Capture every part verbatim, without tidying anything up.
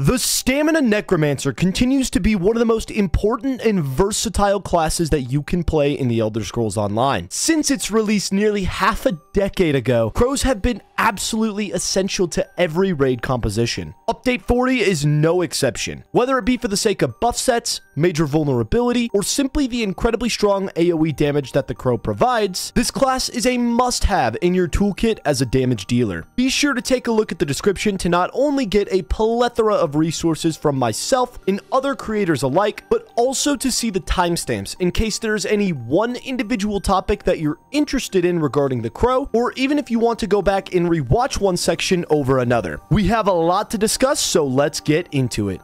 The Stamina Necromancer continues to be one of the most important and versatile classes that you can play in the Elder Scrolls Online. Since its release nearly half a decade ago, Crows have been absolutely essential to every raid composition. Update forty is no exception. Whether it be for the sake of buff sets, major vulnerability, or simply the incredibly strong AoE damage that the Crow provides, this class is a must-have in your toolkit as a damage dealer. Be sure to take a look at the description to not only get a plethora of resources from myself and other creators alike, but also to see the timestamps in case there's any one individual topic that you're interested in regarding the Crow, or even if you want to go back and rewatch one section over another. We have a lot to discuss, so let's get into it.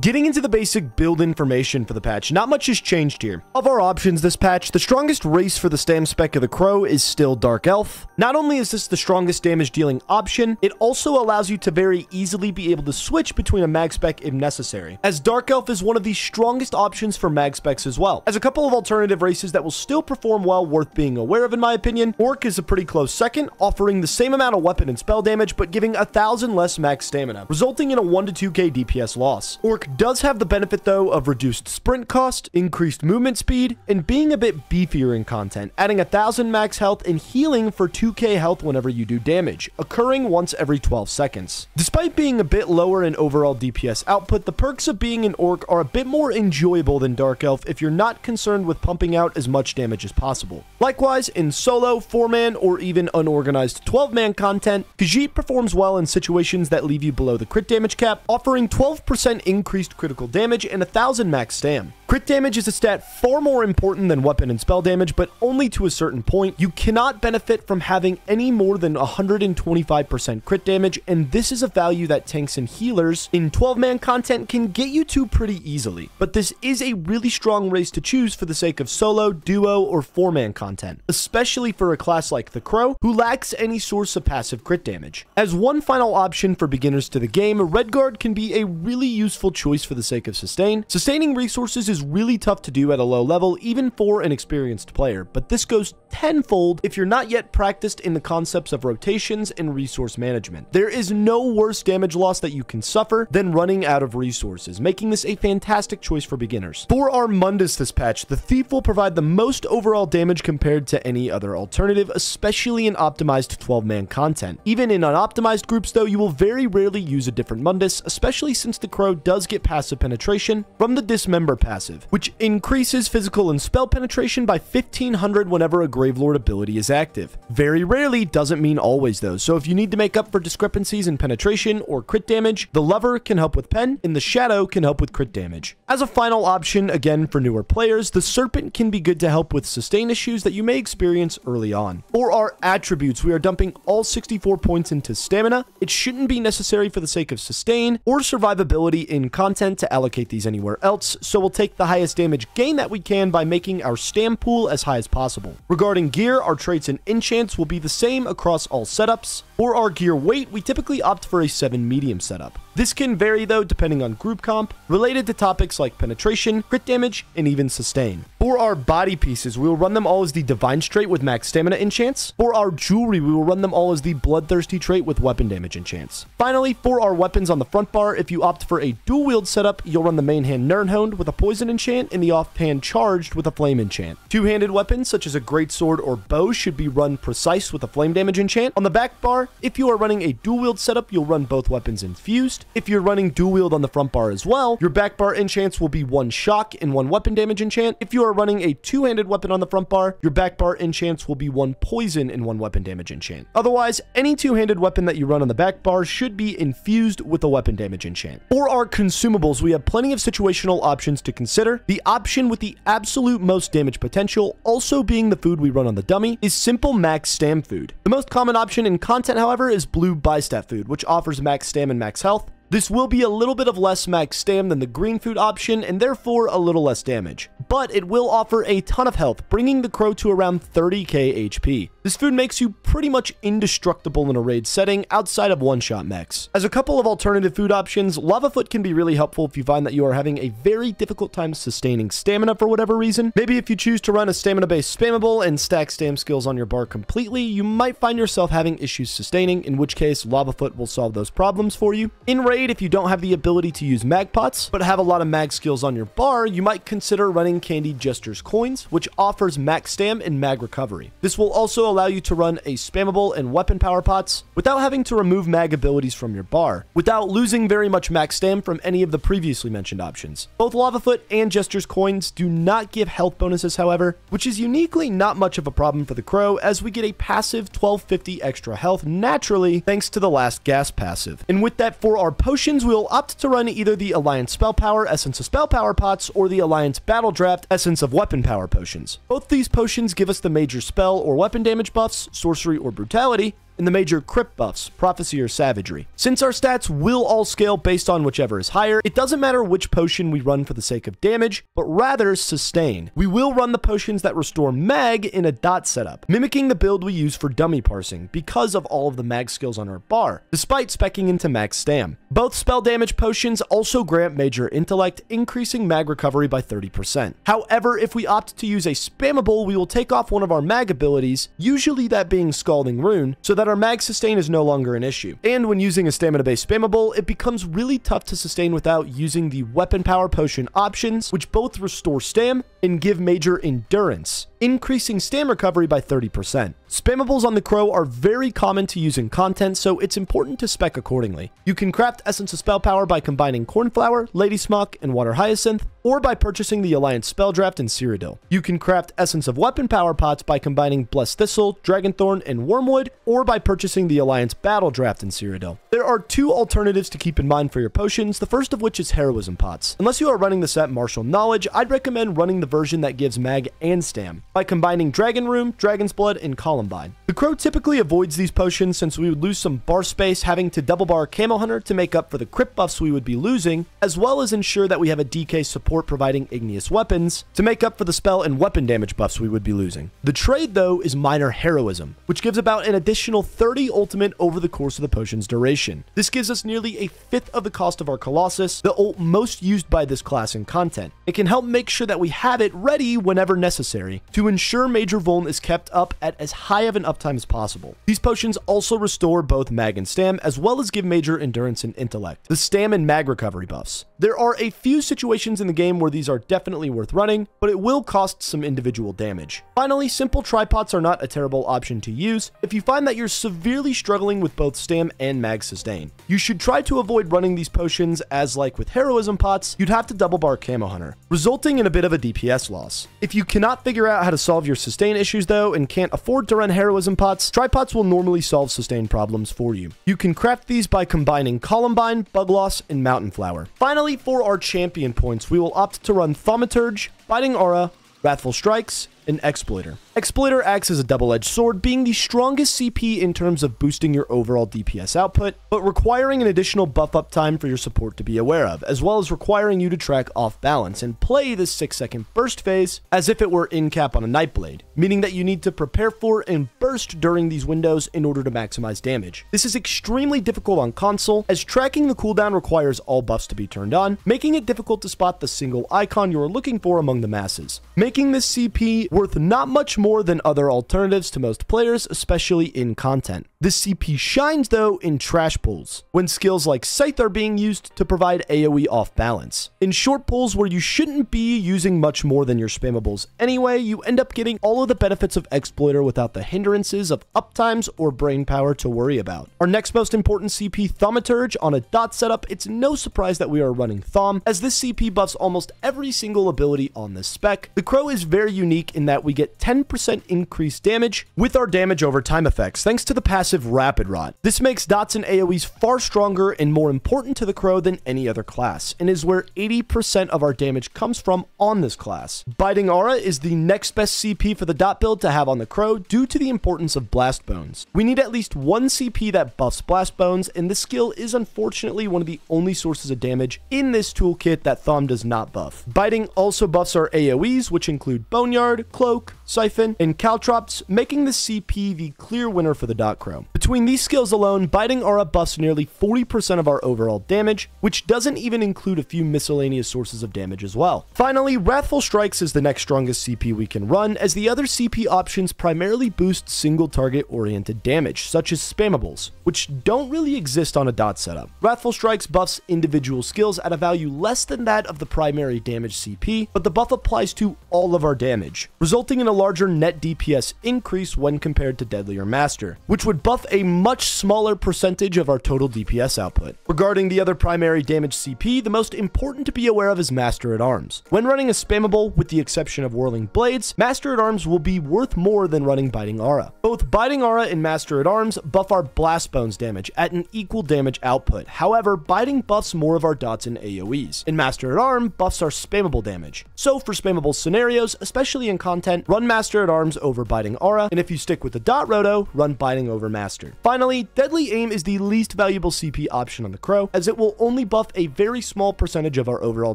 Getting into the basic build information for the patch, not much has changed here. Of our options this patch, the strongest race for the stam spec of the Crow is still Dark Elf. Not only is this the strongest damage dealing option, it also allows you to very easily be able to switch between a mag spec if necessary, as Dark Elf is one of the strongest options for mag specs as well. As a couple of alternative races that will still perform well worth being aware of in my opinion, Orc is a pretty close second, offering the same amount of weapon and spell damage but giving a thousand less max stamina, resulting in a one to two K D P S loss. Orc does have the benefit though of reduced sprint cost, increased movement speed, and being a bit beefier in content, adding a thousand max health and healing for two K health whenever you do damage, occurring once every twelve seconds. Despite being a bit lower in overall D P S output, the perks of being an Orc are a bit more enjoyable than Dark Elf if you're not concerned with pumping out as much damage as possible. Likewise, in solo, four man, or even unorganized twelve man content, Khajiit performs well in situations that leave you below the crit damage cap, offering twelve percent increase increased critical damage and one thousand max stam. Crit damage is a stat far more important than weapon and spell damage, but only to a certain point. You cannot benefit from having any more than one hundred twenty-five percent crit damage, and this is a value that tanks and healers in twelve man content can get you to pretty easily. But this is a really strong race to choose for the sake of solo, duo, or four man content, especially for a class like the Crow, who lacks any source of passive crit damage. As one final option for beginners to the game, Redguard can be a really useful choice for the sake of sustain. Sustaining resources is really tough to do at a low level, even for an experienced player, but this goes tenfold if you're not yet practiced in the concepts of rotations and resource management. There is no worse damage loss that you can suffer than running out of resources, making this a fantastic choice for beginners. For our Mundus this patch, the Thief will provide the most overall damage compared to any other alternative, especially in optimized twelve man content. Even in unoptimized groups though, you will very rarely use a different Mundus, especially since the Crow does get passive penetration from the Dismember passive, which increases physical and spell penetration by fifteen hundred whenever a Gravelord ability is active. Very rarely, doesn't mean always though, so if you need to make up for discrepancies in penetration or crit damage, the Lover can help with pen, and the Shadow can help with crit damage. As a final option, again for newer players, the Serpent can be good to help with sustain issues that you may experience early on. For our attributes, we are dumping all sixty-four points into Stamina. It shouldn't be necessary for the sake of sustain or survivability in content to allocate these anywhere else, so we'll take the The highest damage gain that we can by making our stam pool as high as possible. Regarding gear, our traits and enchants will be the same across all setups. For our gear weight, we typically opt for a seven medium setup. This can vary though depending on group comp, related to topics like penetration, crit damage, and even sustain. For our body pieces, we will run them all as the Divine's trait with max stamina enchants. For our jewelry, we will run them all as the Bloodthirsty trait with weapon damage enchants. Finally, for our weapons on the front bar, if you opt for a dual wield setup, you'll run the main hand Nurnhound with a poison enchant and the offhand Charged with a flame enchant. Two-handed weapons such as a greatsword or bow should be run Precise with a flame damage enchant. On the back bar, if you are running a dual wield setup, you'll run both weapons infused. If you're running dual wield on the front bar as well, your back bar enchants will be one shock and one weapon damage enchant. If you are running a two-handed weapon on the front bar, your back bar enchants will be one poison and one weapon damage enchant. Otherwise, any two-handed weapon that you run on the back bar should be infused with a weapon damage enchant. For our consumables, we have plenty of situational options to consider. The option with the absolute most damage potential, also being the food we run on the dummy, is simple max stam food. The most common option in content, however, is blue bistat food, which offers max stam and max health. This will be a little bit of less max stam than the green food option and therefore a little less damage, but it will offer a ton of health, bringing the Crow to around thirty K H P. This food makes you pretty much indestructible in a raid setting outside of one-shot mechs. As a couple of alternative food options, Lava Foot can be really helpful if you find that you are having a very difficult time sustaining stamina for whatever reason. Maybe if you choose to run a stamina-based spammable and stack stam skills on your bar completely, you might find yourself having issues sustaining, in which case Lava Foot will solve those problems for you. In raid, if you don't have the ability to use mag pots, but have a lot of mag skills on your bar, you might consider running Candy Jester's Coins, which offers max stam and mag recovery. This will also allow you to run a spammable and weapon power pots without having to remove mag abilities from your bar, without losing very much max stam from any of the previously mentioned options. Both Lava Foot and Jester's Coins do not give health bonuses, however, which is uniquely not much of a problem for the Crow, as we get a passive twelve fifty extra health naturally thanks to the Last Gasp passive. And with that, for our potions, we'll opt to run either the Alliance Spell Power Essence of Spell Power Pots or the Alliance Battle Draft Essence of Weapon Power Potions. Both these potions give us the major spell or weapon damage buffs, sorcery or brutality, and the major crit buffs, prophecy or savagery. Since our stats will all scale based on whichever is higher, it doesn't matter which potion we run for the sake of damage, but rather sustain. We will run the potions that restore mag in a dot setup, mimicking the build we use for dummy parsing because of all of the mag skills on our bar, despite specking into max stam. Both spell damage potions also grant major intellect, increasing mag recovery by thirty percent. However, if we opt to use a spammable, we will take off one of our mag abilities, usually that being Scalding Rune, so that our mag sustain is no longer an issue. And when using a stamina-based spammable, it becomes really tough to sustain without using the weapon power potion options, which both restore stam and give major endurance, increasing stam recovery by thirty percent. Spammables on the Crow are very common to use in content, so it's important to spec accordingly. You can craft Essence of Spell Power by combining Cornflower, Lady Smock, and Water Hyacinth, or by purchasing the Alliance Spell Draft and Cyrodiil. You can craft Essence of Weapon Power Pots by combining Blessed Thistle, Dragonthorn, and Wormwood, or by purchasing the Alliance Battle Draft and Cyrodiil. There are two alternatives to keep in mind for your potions, the first of which is Heroism Pots. Unless you are running this at Martial Knowledge, I'd recommend running the version that gives mag and stam, by combining Dragon Room, Dragon's Blood, and Columbine. The Crow typically avoids these potions since we would lose some bar space having to double bar Camo Hunter to make up for the crit buffs we would be losing, as well as ensure that we have a D K support providing Igneous Weapons to make up for the spell and weapon damage buffs we would be losing. The trade, though, is Minor Heroism, which gives about an additional thirty ultimate over the course of the potion's duration. This gives us nearly a fifth of the cost of our Colossus, the ult most used by this class in content. It can help make sure that we have it ready whenever necessary, to ensure Major Vuln is kept up at as high of an uptime as possible. These potions also restore both mag and stam, as well as give major endurance and intellect, the stam and mag recovery buffs. There are a few situations in the game where these are definitely worth running, but it will cost some individual damage. Finally, simple tripods are not a terrible option to use if you find that you're severely struggling with both stam and mag sustain. You should try to avoid running these potions, as like with heroism pots, you'd have to double bar Camo Hunter, resulting in a bit of a D P S loss. If you cannot figure out how to solve your sustain issues though, and can't afford to run heroism pots, tripods will normally solve sustain problems for you. You can craft these by combining Columbine, Bugloss, and Mountain Flower. Finally, for our champion points, we will opt to run Thaumaturge, Biting Aura, Wrathful Strikes, and Exploiter. Exploiter acts as a double-edged sword, being the strongest C P in terms of boosting your overall D P S output, but requiring an additional buff-up time for your support to be aware of, as well as requiring you to track off-balance and play the six second burst phase as if it were in-cap on a Nightblade, meaning that you need to prepare for and burst during these windows in order to maximize damage. This is extremely difficult on console, as tracking the cooldown requires all buffs to be turned on, making it difficult to spot the single icon you are looking for among the masses, making this C P worth not much more than other alternatives to most players, especially in content. This C P shines though in trash pulls, when skills like Scythe are being used to provide AoE off balance. In short pulls where you shouldn't be using much more than your spammables anyway, you end up getting all of the benefits of Exploiter without the hindrances of uptimes or brain power to worry about. Our next most important C P, Thaumaturge, on a dot setup, it's no surprise that we are running Thaum, as this C P buffs almost every single ability on this spec. The Crow is very unique in that we get ten percent twelve percent increased damage with our damage over time effects, thanks to the passive Rapid Rot. This makes dots and A O Es far stronger and more important to the Crow than any other class, and is where eighty percent of our damage comes from on this class. Biting Aura is the next best C P for the dot build to have on the Crow due to the importance of Blast Bones. We need at least one C P that buffs Blast Bones, and this skill is unfortunately one of the only sources of damage in this toolkit that Thaume does not buff. Biting also buffs our A O Es, which include Boneyard, Cloak, Siphon, and Caltrops, making the C P the clear winner for the dot Crow. Between these skills alone, Biting Aura buffs nearly forty percent of our overall damage, which doesn't even include a few miscellaneous sources of damage as well. Finally, Wrathful Strikes is the next strongest C P we can run, as the other C P options primarily boost single target oriented damage, such as spammables, which don't really exist on a dot setup. Wrathful Strikes buffs individual skills at a value less than that of the primary damage C P, but the buff applies to all of our damage, resulting in a larger net D P S increase when compared to Deadly or Master, which would buff a much smaller percentage of our total D P S output. Regarding the other primary damage C P, the most important to be aware of is Master at Arms. When running a spammable, with the exception of Whirling Blades, Master at Arms will be worth more than running Biting Aura. Both Biting Aura and Master at Arms buff our Blast Bones damage at an equal damage output. However, Biting buffs more of our dots and A O Es, and Master at Arm buffs our spammable damage. So for spammable scenarios, especially in content, run Master at Arms over Biting Aura, and if you stick with the dot roto, run Biting over Master. Finally, Deadly Aim is the least valuable C P option on the Crow, as it will only buff a very small percentage of our overall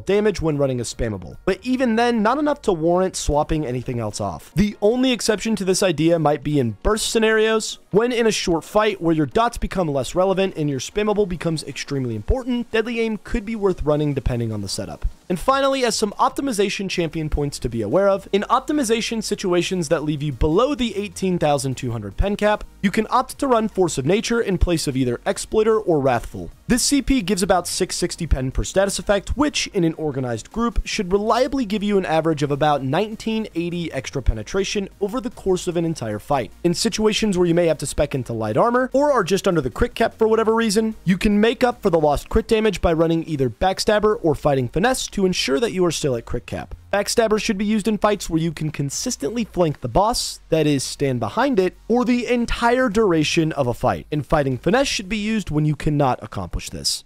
damage when running a spammable, but even then, not enough to warrant swapping anything else off. The only exception to this idea might be in burst scenarios, when in a short fight where your dots become less relevant and your spammable becomes extremely important. Deadly Aim could be worth running depending on the setup. And finally, as some optimization champion points to be aware of, in optimization situations that leave you below the eighteen thousand two hundred pen cap, you can opt to run Force of Nature in place of either Exploiter or Wrathful. This C P gives about six hundred sixty pen per status effect, which, in an organized group, should reliably give you an average of about nineteen eighty extra penetration over the course of an entire fight. In situations where you may have to spec into light armor, or are just under the crit cap for whatever reason, you can make up for the lost crit damage by running either Backstabber or Fighting Finesse to To ensure that you are still at crit cap. Backstabber should be used in fights where you can consistently flank the boss, that is, stand behind it, or the entire duration of a fight, and Fighting Finesse should be used when you cannot accomplish this.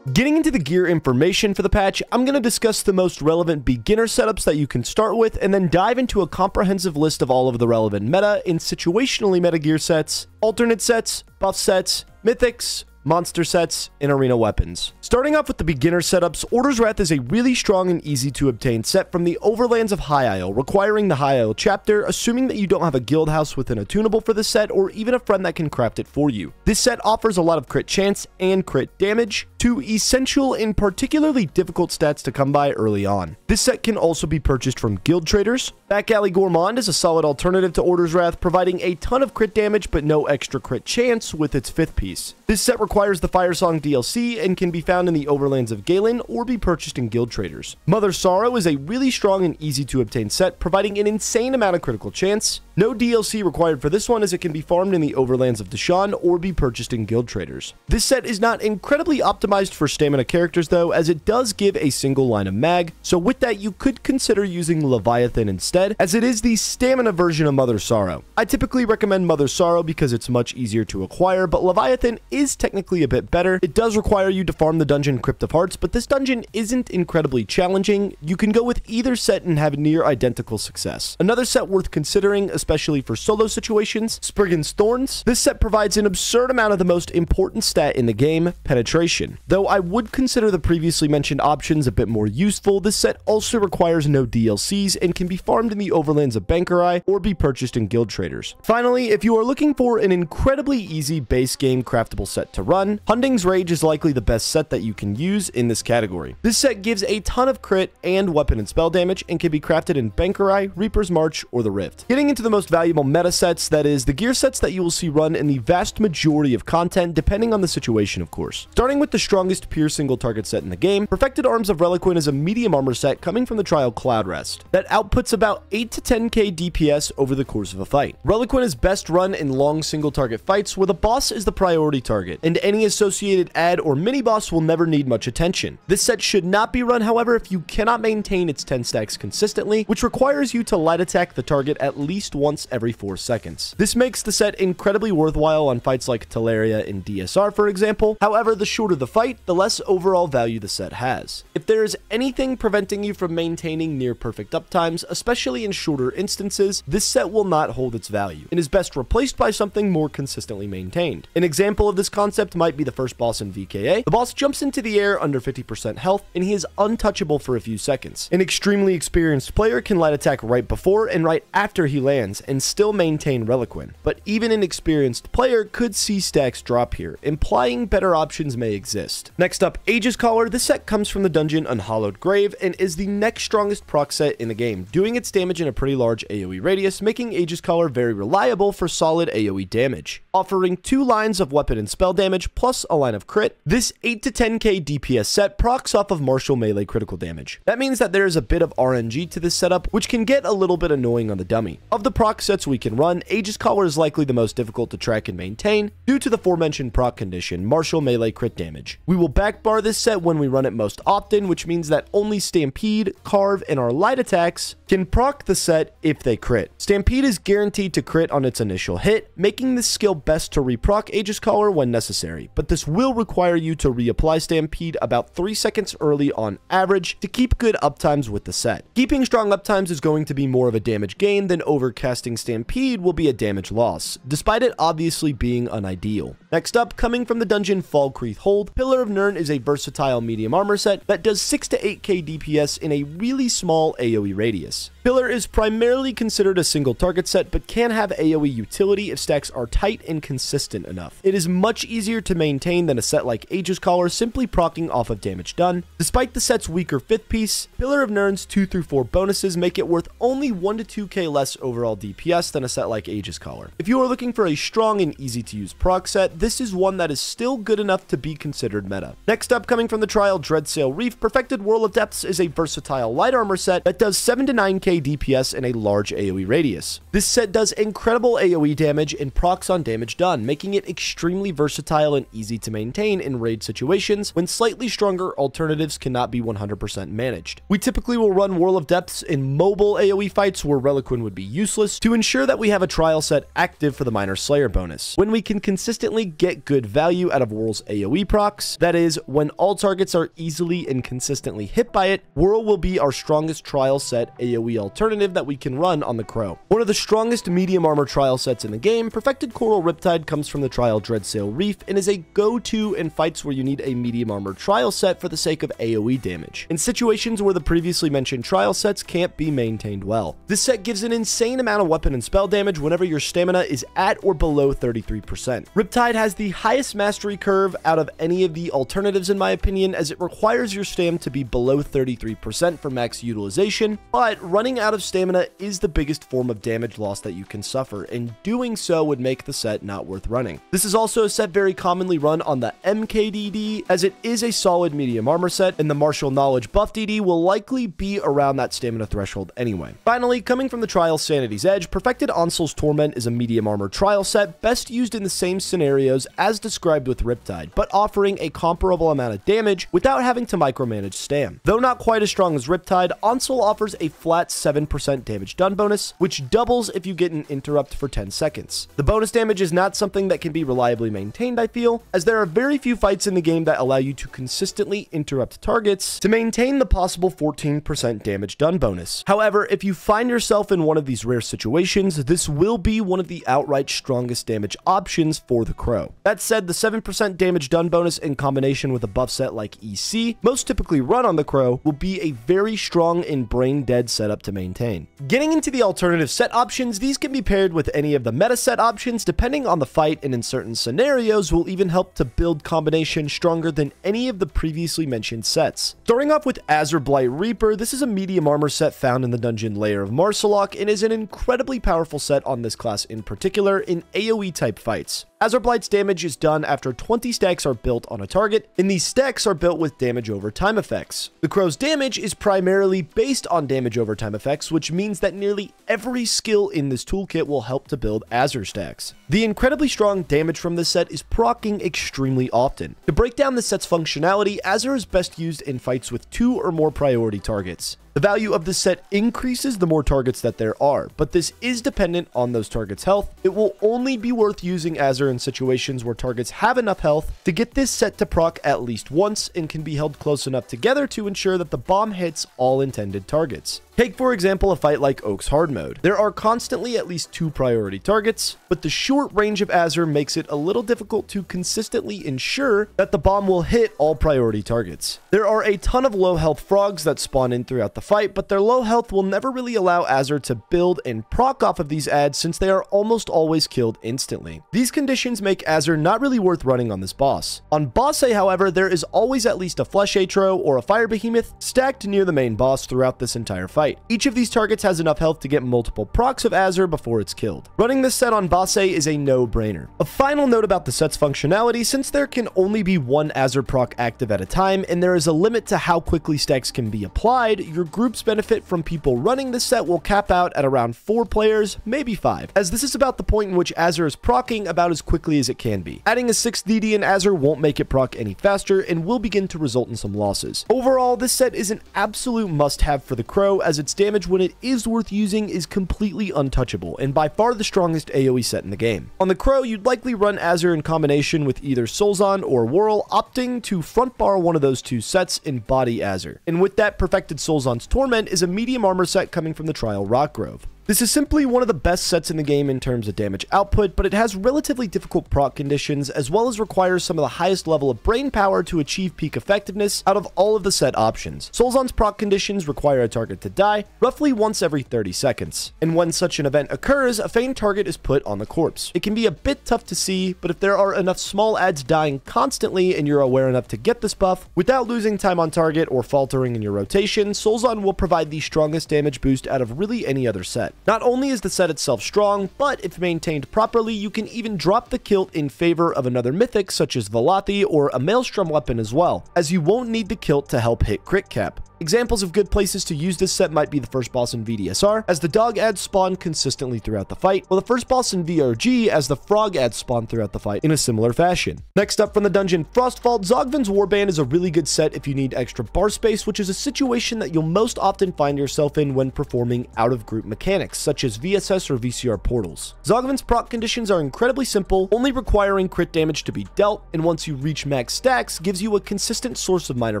Getting into the gear information for the patch, I'm going to discuss the most relevant beginner setups that you can start with, and then dive into a comprehensive list of all of the relevant meta and situationally meta gear sets, alternate sets, buff sets, mythics, monster sets, and arena weapons. Starting off with the beginner setups, Order's Wrath is a really strong and easy to obtain set from the Overlands of High Isle, requiring the High Isle chapter, assuming that you don't have a guild house with an attunable for this set, or even a friend that can craft it for you. This set offers a lot of crit chance and crit damage, two essential and particularly difficult stats to come by early on. This set can also be purchased from guild traders. Back Alley Gourmand is a solid alternative to Order's Wrath, providing a ton of crit damage but no extra crit chance with its fifth piece. This set requires requires the Firesong D L C and can be found in the Overlands of Galen or be purchased in guild traders. Mother Sorrow is a really strong and easy to obtain set, providing an insane amount of critical chance. No D L C required for this one, as it can be farmed in the Overlands of Dashan or be purchased in guild traders. This set is not incredibly optimized for stamina characters though, as it does give a single line of mag, so with that you could consider using Leviathan instead, as it is the stamina version of Mother Sorrow. I typically recommend Mother Sorrow because it's much easier to acquire, but Leviathan is technically a bit better. It does require you to farm the dungeon Crypt of Hearts, but this dungeon isn't incredibly challenging. You can go with either set and have near identical success. Another set worth considering, especially for solo situations, Spriggan's Thorns. This set provides an absurd amount of the most important stat in the game, penetration. Though I would consider the previously mentioned options a bit more useful, this set also requires no D L Cs and can be farmed in the Overlands of Bangkorai or be purchased in guild traders. Finally, if you are looking for an incredibly easy base game craftable set to run, Hunting's Rage is likely the best set that you can use in this category. This set gives a ton of crit and weapon and spell damage and can be crafted in Bangkorai, Reaper's March, or the Rift. Getting into the most valuable meta sets, that is, the gear sets that you will see run in the vast majority of content, depending on the situation, of course. Starting with the strongest pure single target set in the game, Perfected Arms of Relequen is a medium armor set coming from the trial Cloud Rest that outputs about eight to ten K D P S over the course of a fight. Relequen is best run in long single target fights where the boss is the priority target, and and any associated ad or mini-boss will never need much attention. This set should not be run, however, if you cannot maintain its ten stacks consistently, which requires you to light attack the target at least once every four seconds. This makes the set incredibly worthwhile on fights like Taleria and D S R, for example. However, the shorter the fight, the less overall value the set has. If there is anything preventing you from maintaining near-perfect uptimes, especially in shorter instances, this set will not hold its value, and is best replaced by something more consistently maintained. An example of this concept might be the first boss in V K A. The boss jumps into the air under fifty percent health, and he is untouchable for a few seconds. An extremely experienced player can light attack right before and right after he lands, and still maintain Relequen. But even an experienced player could see stacks drop here, implying better options may exist. Next up, Aegis Collar. This set comes from the dungeon Unhallowed Grave, and is the next strongest proc set in the game, doing its damage in a pretty large AoE radius, making Aegis Collar very reliable for solid AoE damage. Offering two lines of weapon and spell damage, plus a line of crit, this eight to ten K D P S set procs off of martial melee critical damage. That means that there is a bit of R N G to this setup, which can get a little bit annoying on the dummy. Of the proc sets we can run, Aegis Collar is likely the most difficult to track and maintain, due to the aforementioned proc condition, martial melee crit damage. We will backbar this set when we run it most often, which means that only Stampede, Carve, and our light attacks can proc the set if they crit. Stampede is guaranteed to crit on its initial hit, making this skill best to reproc Aegis Collar when necessary, but this will require you to reapply Stampede about three seconds early on average to keep good uptimes with the set. Keeping strong uptimes is going to be more of a damage gain than overcasting Stampede will be a damage loss, despite it obviously being unideal. Next up, coming from the dungeon Falkreath Hold, Pillar of Nirn is a versatile medium armor set that does six to eight K D P S in a really small AoE radius. Pillar is primarily considered a single target set, but can have AoE utility if stacks are tight and consistent enough. It is much easier to maintain than a set like Aegis Collar, simply proccing off of damage done. Despite the set's weaker fifth piece, Pillar of Nirn's two through four bonuses make it worth only one to two K less overall D P S than a set like Aegis Collar. If you are looking for a strong and easy to use proc set, this is one that is still good enough to be considered meta. Next up, coming from the trial Dreadsail Reef, Perfected Whirl of Depths is a versatile light armor set that does seven to nine K D P S in a large AoE radius. This set does incredible AoE damage and procs on damage done, making it extremely versatile and easy to maintain in raid situations when slightly stronger alternatives cannot be one hundred percent managed. We typically will run Whirl of Depths in mobile AoE fights where Relequen would be useless to ensure that we have a trial set active for the Minor Slayer bonus. When we can consistently get good value out of Whirl's AoE procs, that is, when all targets are easily and consistently hit by it, Whirl will be our strongest trial set AoE alternative that we can run on the Crow. One of the strongest medium armor trial sets in the game, Perfected Coral Riptide comes from the trial Dreadsail Reef and is a go-to in fights where you need a medium armor trial set for the sake of AoE damage, in situations where the previously mentioned trial sets can't be maintained well. This set gives an insane amount of weapon and spell damage whenever your stamina is at or below thirty-three percent. Riptide has the highest mastery curve out of any of the alternatives in my opinion, as it requires your stam to be below thirty-three percent for max utilization, but running Running out of stamina is the biggest form of damage loss that you can suffer, and doing so would make the set not worth running. This is also a set very commonly run on the M K D D, as it is a solid medium armor set, and the Martial Knowledge buff D D will likely be around that stamina threshold anyway. Finally, coming from the trial Sanity's Edge, Perfected Sul-Xan's Torment is a medium armor trial set, best used in the same scenarios as described with Riptide, but offering a comparable amount of damage without having to micromanage stam. Though not quite as strong as Riptide, Sul-Xan offers a flat seven percent damage done bonus, which doubles if you get an interrupt for ten seconds. The bonus damage is not something that can be reliably maintained, I feel, as there are very few fights in the game that allow you to consistently interrupt targets to maintain the possible fourteen percent damage done bonus. However, if you find yourself in one of these rare situations, this will be one of the outright strongest damage options for the Crow. That said, the seven percent damage done bonus in combination with a buff set like E C, most typically run on the Crow, will be a very strong and brain-dead setup to maintain. Getting into the alternative set options, these can be paired with any of the meta set options depending on the fight, and in certain scenarios will even help to build combinations stronger than any of the previously mentioned sets. Starting off with Azureblight Reaper, this is a medium armor set found in the dungeon Lair of Marsalok and is an incredibly powerful set on this class in particular in AoE type fights. Azurablight's damage is done after twenty stacks are built on a target, and these stacks are built with damage over time effects. The Crow's damage is primarily based on damage over time effects, which means that nearly every skill in this toolkit will help to build Azur stacks. The incredibly strong damage from this set is proccing extremely often. To break down this set's functionality, Azur is best used in fights with two or more priority targets. The value of this set increases the more targets that there are, but this is dependent on those targets' health. It will only be worth using Azur in situations where targets have enough health to get this set to proc at least once and can be held close enough together to ensure that the bomb hits all intended targets. Take for example a fight like Oak's Hard Mode. There are constantly at least two priority targets, but the short range of Azur makes it a little difficult to consistently ensure that the bomb will hit all priority targets. There are a ton of low health frogs that spawn in throughout the fight, but their low health will never really allow Azur to build and proc off of these adds since they are almost always killed instantly. These conditions make Azur not really worth running on this boss. On Bossay, however, there is always at least a Flesh Atro or a Fire Behemoth stacked near the main boss throughout this entire fight. Each of these targets has enough health to get multiple procs of Azur before it's killed. Running this set on Bossay is a no-brainer. A final note about the set's functionality, since there can only be one Azur proc active at a time and there is a limit to how quickly stacks can be applied, your group's benefit from people running this set will cap out at around four players, maybe five, as this is about the point in which Azur is proccing about as quickly as it can be. Adding a sixth D D in Azur won't make it proc any faster and will begin to result in some losses. Overall, this set is an absolute must-have for the Crow, as its damage when it is worth using is completely untouchable and by far the strongest AoE set in the game. On the Crow, you'd likely run Azur in combination with either Sul-Xan or Whirl, opting to front bar one of those two sets and body Azur. And with that, perfected Sul-Xan's Torment is a medium armor set coming from the Trial Rock Grove. This is simply one of the best sets in the game in terms of damage output, but it has relatively difficult proc conditions as well as requires some of the highest level of brain power to achieve peak effectiveness out of all of the set options. Sul-Xan's proc conditions require a target to die roughly once every thirty seconds, and when such an event occurs, a feigned target is put on the corpse. It can be a bit tough to see, but if there are enough small adds dying constantly and you're aware enough to get this buff, without losing time on target or faltering in your rotation, Sul-Xan will provide the strongest damage boost out of really any other set. Not only is the set itself strong, but if maintained properly, you can even drop the kilt in favor of another mythic such as Velathi or a Maelstrom weapon as well, as you won't need the kilt to help hit crit cap. Examples of good places to use this set might be the first boss in V D S R, as the dog ads spawn consistently throughout the fight, while the first boss in V R G, as the frog ads spawn throughout the fight in a similar fashion. Next up from the dungeon Frostfall, Zogvin's Warband is a really good set if you need extra bar space, which is a situation that you'll most often find yourself in when performing out-of-group mechanics, such as V S S or V C R portals. Zogvin's proc conditions are incredibly simple, only requiring crit damage to be dealt, and once you reach max stacks, gives you a consistent source of minor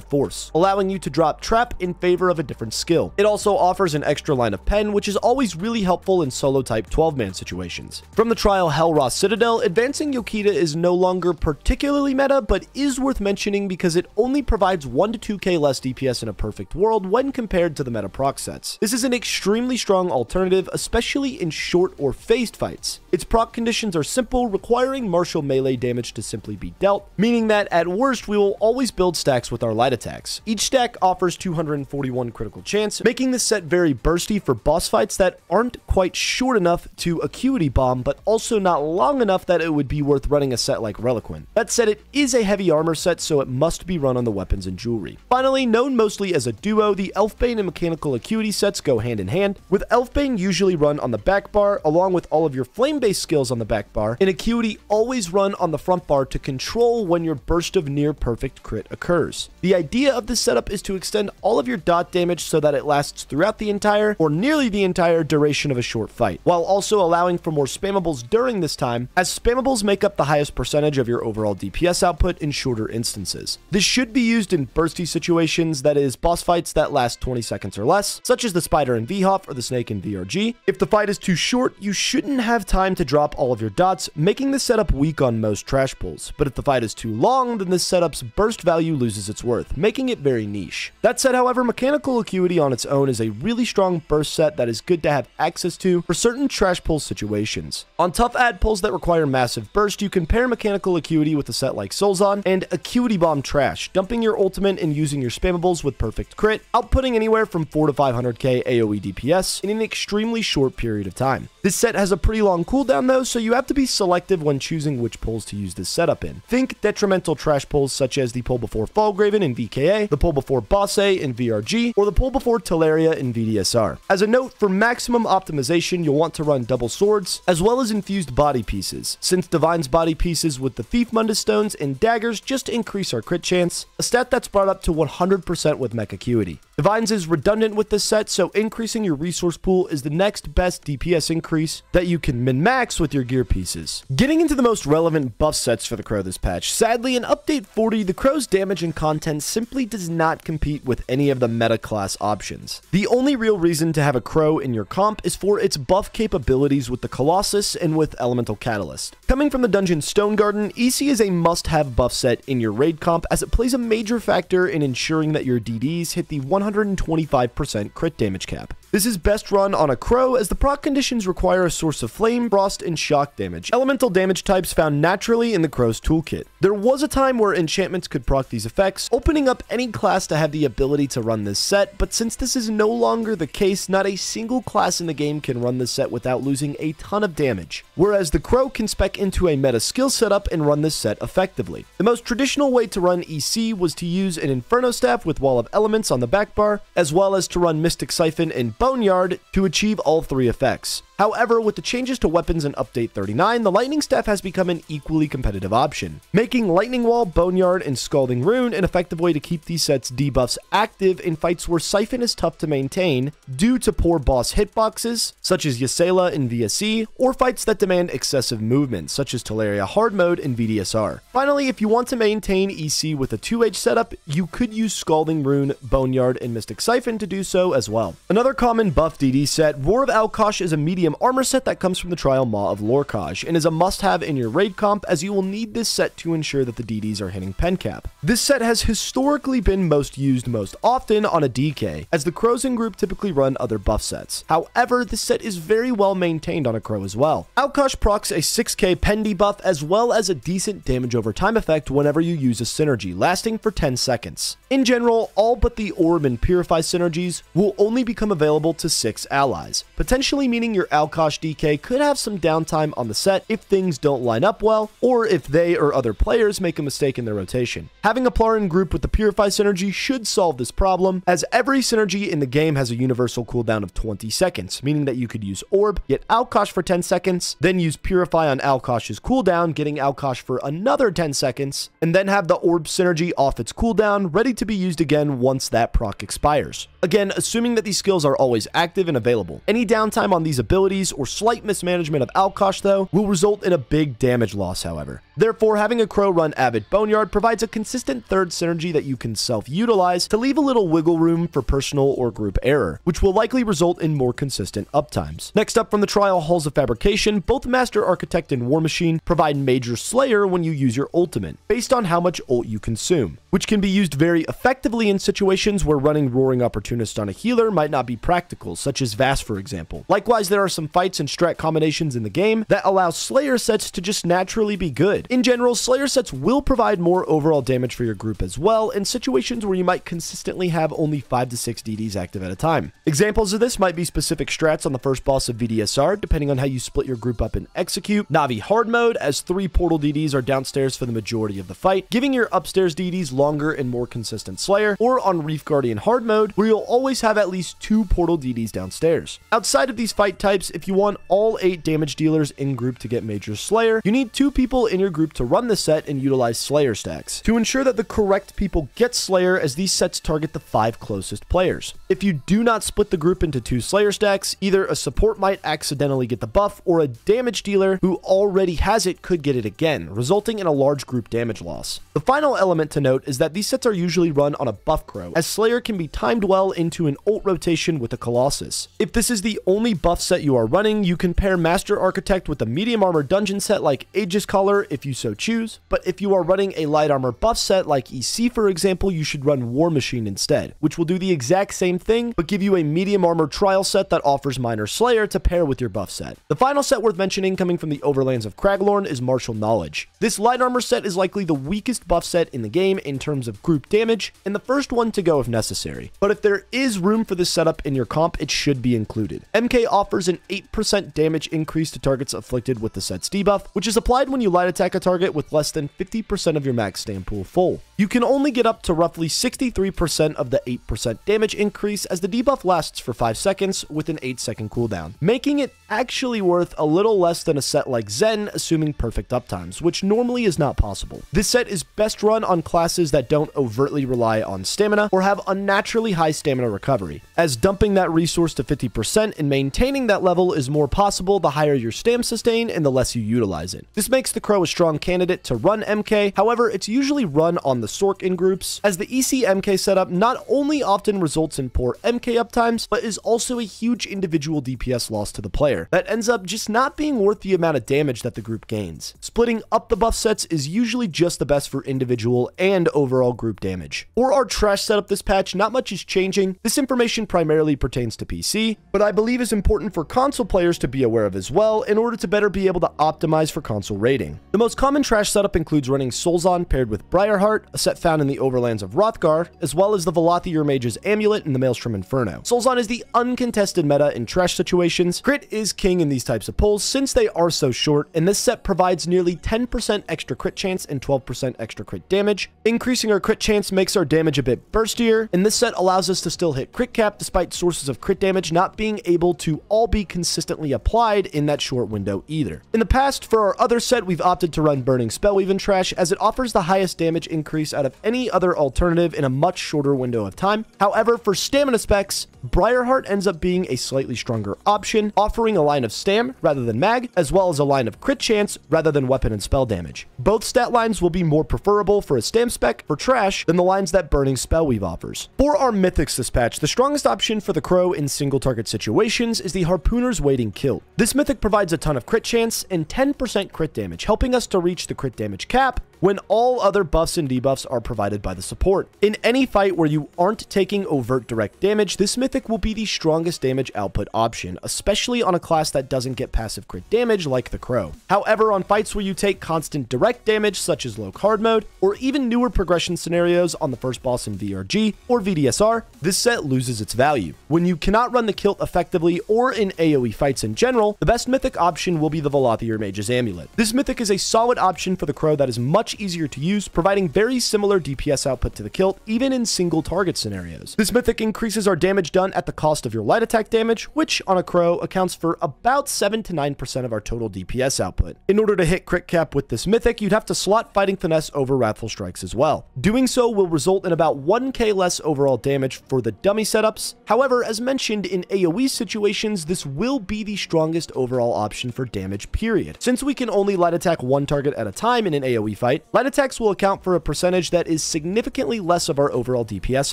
force, allowing you to drop trap in favor of a different skill. It also offers an extra line of pen, which is always really helpful in solo type twelve man situations. From the Trial Hellroth Citadel, advancing Yokita is no longer particularly meta, but is worth mentioning because it only provides one to two K less D P S in a perfect world when compared to the meta proc sets. This is an extremely strong alternative, especially in short or phased fights. Its proc conditions are simple, requiring martial melee damage to simply be dealt, meaning that at worst we will always build stacks with our light attacks. Each stack offers two two hundred forty-one critical chance, making this set very bursty for boss fights that aren't quite short enough to acuity bomb, but also not long enough that it would be worth running a set like Relequen. That said, it is a heavy armor set, so it must be run on the weapons and jewelry. Finally, known mostly as a duo, the Elfbane and Mechanical Acuity sets go hand in hand, with Elfbane usually run on the back bar, along with all of your flame-based skills on the back bar, and Acuity always run on the front bar to control when your burst of near-perfect crit occurs. The idea of this setup is to extend all of your dot damage so that it lasts throughout the entire or nearly the entire duration of a short fight, while also allowing for more spammables during this time, as spammables make up the highest percentage of your overall D P S output in shorter instances. This should be used in bursty situations, that is, boss fights that last twenty seconds or less, such as the spider in VHoff or the snake in V R G. If the fight is too short, you shouldn't have time to drop all of your dots, making the setup weak on most trash pulls. But if the fight is too long, then this setup's burst value loses its worth, making it very niche. That said, however, Mechanical Acuity on its own is a really strong burst set that is good to have access to for certain trash pull situations. On tough ad pulls that require massive burst, you can pair Mechanical Acuity with a set like Sul-Xan and Acuity Bomb Trash, dumping your ultimate and using your spammables with perfect crit, outputting anywhere from four to five hundred K AoE D P S in an extremely short period of time. This set has a pretty long cooldown though, so you have to be selective when choosing which pulls to use this setup in. Think detrimental trash pulls such as the pull before Falgraven in V K A, the pull before Bossay in V R G, or the pull before Taleria in V D S R. As a note, for maximum optimization, you'll want to run double swords, as well as infused body pieces, since Divine's body pieces with the Thief Mundus Stones and daggers just increase our crit chance, a stat that's brought up to one hundred percent with Mech Acuity. Divine's is redundant with this set, so increasing your resource pool is the next best D P S increase that you can min-max with your gear pieces. Getting into the most relevant buff sets for the Crow this patch, sadly in Update forty, the Crow's damage and content simply does not compete with any of the meta class options. The only real reason to have a Crow in your comp is for its buff capabilities with the Colossus and with Elemental Catalyst. Coming from the Dungeon Stone Garden, E C is a must-have buff set in your raid comp as it plays a major factor in ensuring that your D Ds hit the one hundred twenty-five percent crit damage cap. This is best run on a Crow as the proc conditions require a source of flame, frost, and shock damage, elemental damage types found naturally in the Crow's toolkit. There was a time where enchantments could proc these effects, opening up any class to have the ability to run this set, but since this is no longer the case, not a single class in the game can run this set without losing a ton of damage, whereas the Crow can spec into a meta skill setup and run this set effectively. The most traditional way to run E C was to use an Inferno Staff with Wall of Elements on the back bar, as well as to run Mystic Siphon and Boneyard to achieve all three effects. However, with the changes to weapons in Update thirty-nine, the Lightning Staff has become an equally competitive option, making Lightning Wall, Boneyard, and Scalding Rune an effective way to keep these sets' debuffs active in fights where Siphon is tough to maintain due to poor boss hitboxes, such as Ysela in V S E, or fights that demand excessive movement, such as Taleria Hard Mode in V D S R. Finally, if you want to maintain E C with a two H setup, you could use Scalding Rune, Boneyard, and Mystic Siphon to do so as well. Another common buff D D set, War of Alkosh, is a medium armor set that comes from the Trial Maw of Lorkaj and is a must-have in your raid comp as you will need this set to ensure that the D Ds are hitting pen cap. This set has historically been most used most often on a D K, as the Crows in group typically run other buff sets. However, this set is very well maintained on a Crow as well. Alkosh procs a six K pen debuff as well as a decent damage over time effect whenever you use a synergy, lasting for ten seconds. In general, all but the Orb and Purify synergies will only become available to six allies, potentially meaning your Alkosh D K could have some downtime on the set if things don't line up well, or if they or other players make a mistake in their rotation. Having a Plarin group with the Purify synergy should solve this problem, as every synergy in the game has a universal cooldown of twenty seconds, meaning that you could use Orb, get Alkosh for ten seconds, then use Purify on Alkosh's cooldown, getting Alkosh for another ten seconds, and then have the Orb synergy off its cooldown, ready to be used again once that proc expires. Again, assuming that these skills are always active and available. Any downtime on these abilities or slight mismanagement of Alkosh, though, will result in a big damage loss, however. Therefore, having a Crow run Avid Boneyard provides a consistent third synergy that you can self-utilize to leave a little wiggle room for personal or group error, which will likely result in more consistent uptimes. Next up from the Trial Halls of Fabrication, both Master Architect and War Machine provide Major Slayer when you use your ultimate, based on how much ult you consume, which can be used very effectively in situations where running Roaring Opportunist on a healer might not be practical, such as Vast, for example. Likewise, there are some fights and strat combinations in the game that allow Slayer sets to just naturally be good. In general, Slayer sets will provide more overall damage for your group as well in situations where you might consistently have only five to six D Ds active at a time. Examples of this might be specific strats on the first boss of V D S R, depending on how you split your group up and execute, Na'vi Hard Mode, as three portal D Ds are downstairs for the majority of the fight, giving your upstairs D Ds longer and more consistent Slayer, or on Reef Guardian Hard Mode, where you'll always have at least two portal D Ds downstairs. Outside of these fight types, if you want all eight damage dealers in group to get Major Slayer, you need two people in your group to run the set and utilize Slayer stacks to ensure that the correct people get Slayer, as these sets target the five closest players. If you do not split the group into two Slayer stacks, either a support might accidentally get the buff, or a damage dealer who already has it could get it again, resulting in a large group damage loss. The final element to note is that these sets are usually run on a buff Crow, as Slayer can be timed well well into an ult rotation with a Colossus. If this is the only buff set you are running, you can pair Master Architect with a medium armor dungeon set like Aegis Collar if you so choose, but if you are running a light armor buff set like E C for example, you should run War Machine instead, which will do the exact same thing, but give you a medium armor trial set that offers Minor Slayer to pair with your buff set. The final set worth mentioning coming from the Overlands of Kraglorn is Martial Knowledge. This light armor set is likely the weakest buff set in the game in terms of group damage, and the first one to go if necessary. But if there is room for this setup in your comp, it should be included. M K offers an eight percent damage increase to targets afflicted with the set's debuff, which is applied when you light attack a target with less than fifty percent of your max stamina pool full. You can only get up to roughly sixty-three percent of the eight percent damage increase as the debuff lasts for five seconds with an eight second cooldown, making it actually worth a little less than a set like Zen, assuming perfect uptimes, which normally is not possible. This set is best run on classes that don't overtly rely on stamina or have unnaturally high stamina recovery, as dumping that resource to fifty percent and maintaining that level is more possible the higher your stam sustain and the less you utilize it. This makes the Crow a strong candidate to run M K, however, it's usually run on the Sork in groups, as the E C M K setup not only often results in poor M K uptimes, but is also a huge individual D P S loss to the player that ends up just not being worth the amount of damage that the group gains. Splitting up the buff sets is usually just the best for individual and overall group damage. For our trash setup this patch, not much is changing. This information primarily pertains to P C, but I believe is important for console players to be aware of as well in order to better be able to optimize for console rating. The most common trash setup includes running Sul-Xan paired with Briarheart, a set found in the Overlands of Hrothgar, as well as the Velathir Mage's Amulet and the Maelstrom Inferno. Sul-Xan is the uncontested meta in trash situations. Crit is king in these types of pulls since they are so short, and this set provides nearly ten percent extra crit chance and twelve percent extra crit damage. Increasing our crit chance makes our damage a bit burstier, and this set allows us to still hit crit cap despite sources of crit damage not being able to all be consistently applied in that short window either. In the past, for our other set, we've opted to run Burning Spellweaven trash as it offers the highest damage increase out of any other alternative in a much shorter window of time. However, for stamina specs, Briarheart ends up being a slightly stronger option, offering a line of stam rather than mag, as well as a line of crit chance rather than weapon and spell damage. Both stat lines will be more preferable for a stam spec for trash than the lines that Burning Spellweave offers. For our mythics this patch, the strongest option for the Crow in single target situations is the Harpooner's Waiting Kilt. This mythic provides a ton of crit chance and ten percent crit damage, helping us to reach the crit damage cap when all other buffs and debuffs are provided by the support. In any fight where you aren't taking overt direct damage, this mythic will be the strongest damage output option, especially on a class that doesn't get passive crit damage like the Crow. However, on fights where you take constant direct damage, such as low card mode, or even newer progression scenarios on the first boss in V R G or V D S R, this set loses its value. When you cannot run the kilt effectively or in AoE fights in general, the best mythic option will be the Velathir Mage's Amulet. This mythic is a solid option for the Crow that is much easier to use, providing very similar D P S output to the kilt, even in single target scenarios. This mythic increases our damage done at the cost of your light attack damage, which on a Crow accounts for about seven to nine percent of our total D P S output. In order to hit crit cap with this mythic, you'd have to slot Fighting Finesse over Wrathful Strikes as well. Doing so will result in about one K less overall damage for the dummy setups. However, as mentioned, in AoE situations, this will be the strongest overall option for damage, period. Since we can only light attack one target at a time in an AoE fight, light attacks will account for a percentage that is significantly less of our overall D P S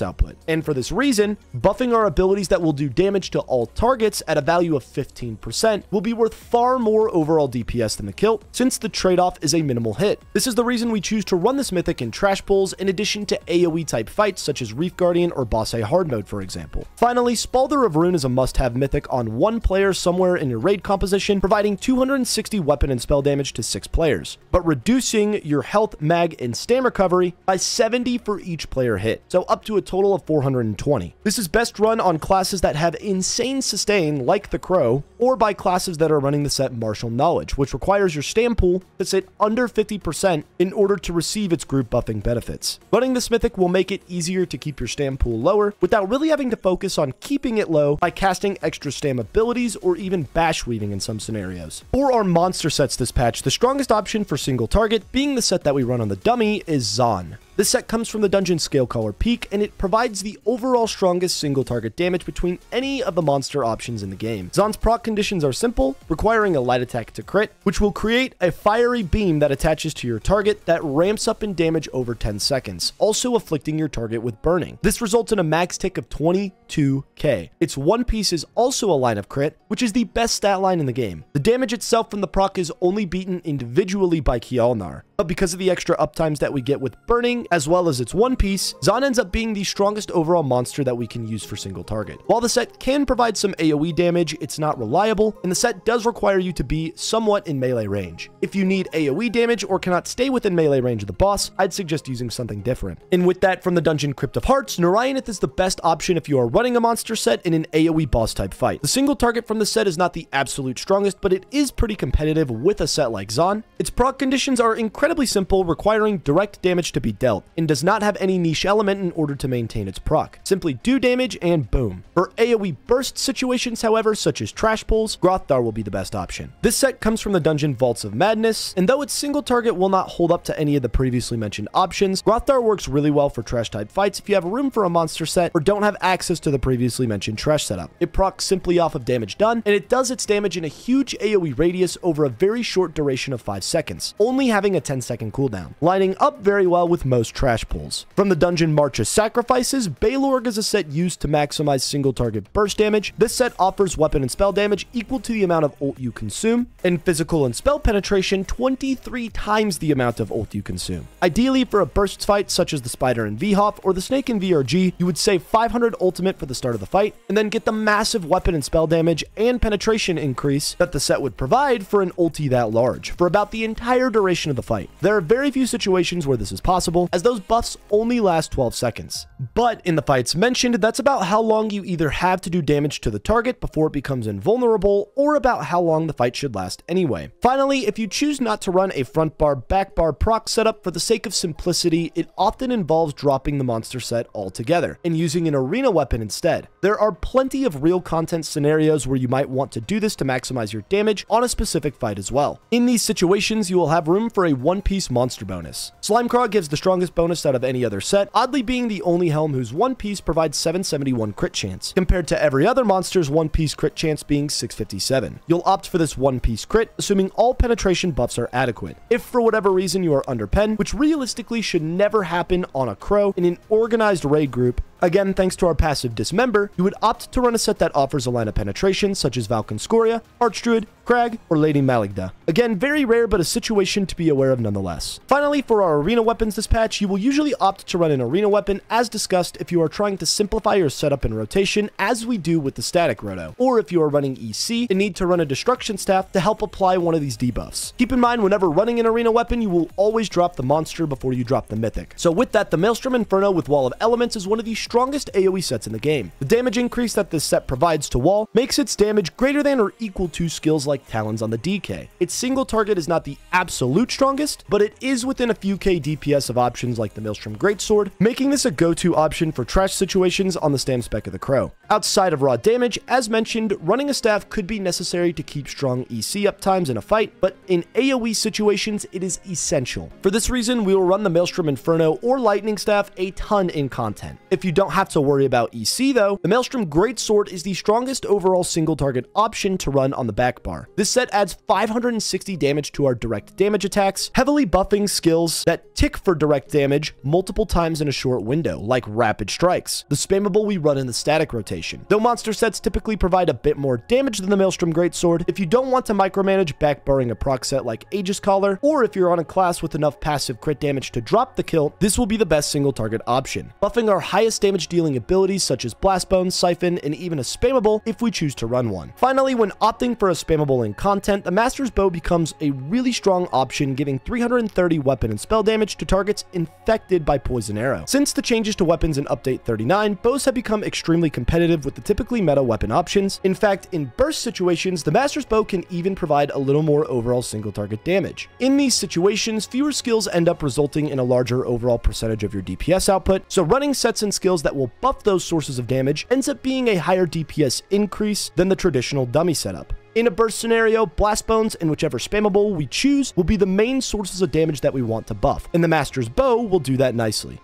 output. And for this reason, buffing our abilities that will do damage to all targets at a value of fifteen percent will be worth far more overall D P S than the kilt, since the trade-off is a minimal hit. This is the reason we choose to run this mythic in trash pulls in addition to AoE type fights such as Reef Guardian or Bossay hard mode, for example. Finally, Spalder of Rune is a must-have mythic on one player somewhere in your raid composition, providing two hundred sixty weapon and spell damage to six players, but reducing your health, mag, and stam recovery by seventy for each player hit, so up to a total of four hundred twenty. This is best run on classes that have insane sustain like the Crow, or by classes that are running the set Martial Knowledge, which requires your stam pool to sit under fifty percent in order to receive its group buffing benefits. Running this mythic will make it easier to keep your stam pool lower without really having to focus on keeping it low by casting extra stam abilities or even bash weaving in some scenarios. For our monster sets this patch, the strongest option for single target, being the set that we run on the dummy, is Zahn. This set comes from the dungeon Scale Collar Peak, and it provides the overall strongest single target damage between any of the monster options in the game. Zahn's proc conditions are simple, requiring a light attack to crit, which will create a fiery beam that attaches to your target that ramps up in damage over ten seconds, also afflicting your target with burning. This results in a max tick of twenty-two K. Its one piece is also a line of crit, which is the best stat line in the game. The damage itself from the proc is only beaten individually by Kjalnar, but because of the extra uptimes that we get with burning, as well as its one piece, Zahn ends up being the strongest overall monster that we can use for single target. While the set can provide some AoE damage, it's not reliable, and the set does require you to be somewhat in melee range. If you need AoE damage or cannot stay within melee range of the boss, I'd suggest using something different. And with that, from the dungeon Crypt of Hearts, Narayanith is the best option if you are running a monster set in an AoE boss type fight. The single target from the set is not the absolute strongest, but it is pretty competitive with a set like Zahn. Its proc conditions are incredibly simple, requiring direct damage to be dealt, and does not have any niche element in order to maintain its proc. Simply do damage and boom. For AoE burst situations, however, such as trash pulls, Grothdar will be the best option. This set comes from the dungeon Vaults of Madness, and though its single target will not hold up to any of the previously mentioned options, Grothdar works really well for trash type fights if you have room for a monster set or don't have access to the previously mentioned trash setup. It procs simply off of damage done, and it does its damage in a huge AoE radius over a very short duration of five seconds, only having a ten second cooldown, lining up very well with most trash pulls. From the dungeon March of Sacrifices, Balorg is a set used to maximize single target burst damage. This set offers weapon and spell damage equal to the amount of ult you consume, and physical and spell penetration twenty-three times the amount of ult you consume. Ideally, for a burst fight such as the Spider in VHoff or the Snake in V R G, you would save five hundred ultimate for the start of the fight, and then get the massive weapon and spell damage and penetration increase that the set would provide for an ulti that large, for about the entire duration of the fight. There are very few situations where this is possible, as those buffs only last twelve seconds. But in the fights mentioned, that's about how long you either have to do damage to the target before it becomes invulnerable, or about how long the fight should last anyway. Finally, if you choose not to run a front bar, back bar proc setup for the sake of simplicity, it often involves dropping the monster set altogether and using an arena weapon instead. There are plenty of real content scenarios where you might want to do this to maximize your damage on a specific fight as well. In these situations, you will have room for a one-piece monster bonus. Slimecraw gives the strongest bonus out of any other set, oddly being the only helm whose one-piece provides seven seventy-one crit chance, compared to every other monster's one-piece crit chance being six fifty-seven. You'll opt for this one-piece crit, assuming all penetration buffs are adequate. If for whatever reason you are under pen, which realistically should never happen on a Crow in an organized raid group, again, thanks to our passive Dismember, you would opt to run a set that offers a line of penetration, such as Valkynscoria, Archdruid, Krag, or Lady Maligda. Again, very rare, but a situation to be aware of nonetheless. Finally, for our arena weapons this patch, you will usually opt to run an arena weapon, as discussed, if you are trying to simplify your setup and rotation, as we do with the static roto, or if you are running E C and need to run a Destruction Staff to help apply one of these debuffs. Keep in mind, whenever running an arena weapon, you will always drop the monster before you drop the mythic. So with that, the Maelstrom Inferno with Wall of Elements is one of the strongest AoE sets in the game. The damage increase that this set provides to Wall makes its damage greater than or equal to skills like Like Talons on the D K. Its single target is not the absolute strongest, but it is within a few K D P S of options like the Maelstrom Greatsword, making this a go-to option for trash situations on the stam spec of the Crow. Outside of raw damage, as mentioned, running a staff could be necessary to keep strong E C uptimes in a fight, but in AoE situations, it is essential. For this reason, we will run the Maelstrom Inferno or Lightning Staff a ton in content. If you don't have to worry about E C though, the Maelstrom Greatsword is the strongest overall single target option to run on the back bar. This set adds five hundred sixty damage to our direct damage attacks, heavily buffing skills that tick for direct damage multiple times in a short window, like Rapid Strikes, the spammable we run in the static rotation. Though monster sets typically provide a bit more damage than the Maelstrom Greatsword, if you don't want to micromanage backbarring a proc set like Aegis Collar, or if you're on a class with enough passive crit damage to drop the kill, this will be the best single target option, buffing our highest damage dealing abilities such as Blastbone, Siphon, and even a spammable if we choose to run one. Finally, when opting for a spammable in content, the Master's Bow becomes a really strong option, giving three hundred thirty weapon and spell damage to targets infected by Poison Arrow. Since the changes to weapons in Update thirty-nine, bows have become extremely competitive with the typically meta weapon options. In fact, in burst situations, the Master's Bow can even provide a little more overall single target damage. In these situations, fewer skills end up resulting in a larger overall percentage of your D P S output, so running sets and skills that will buff those sources of damage ends up being a higher D P S increase than the traditional dummy setup. In a burst scenario, blast bones and whichever spammable we choose will be the main sources of damage that we want to buff, and the Master's Bow will do that nicely.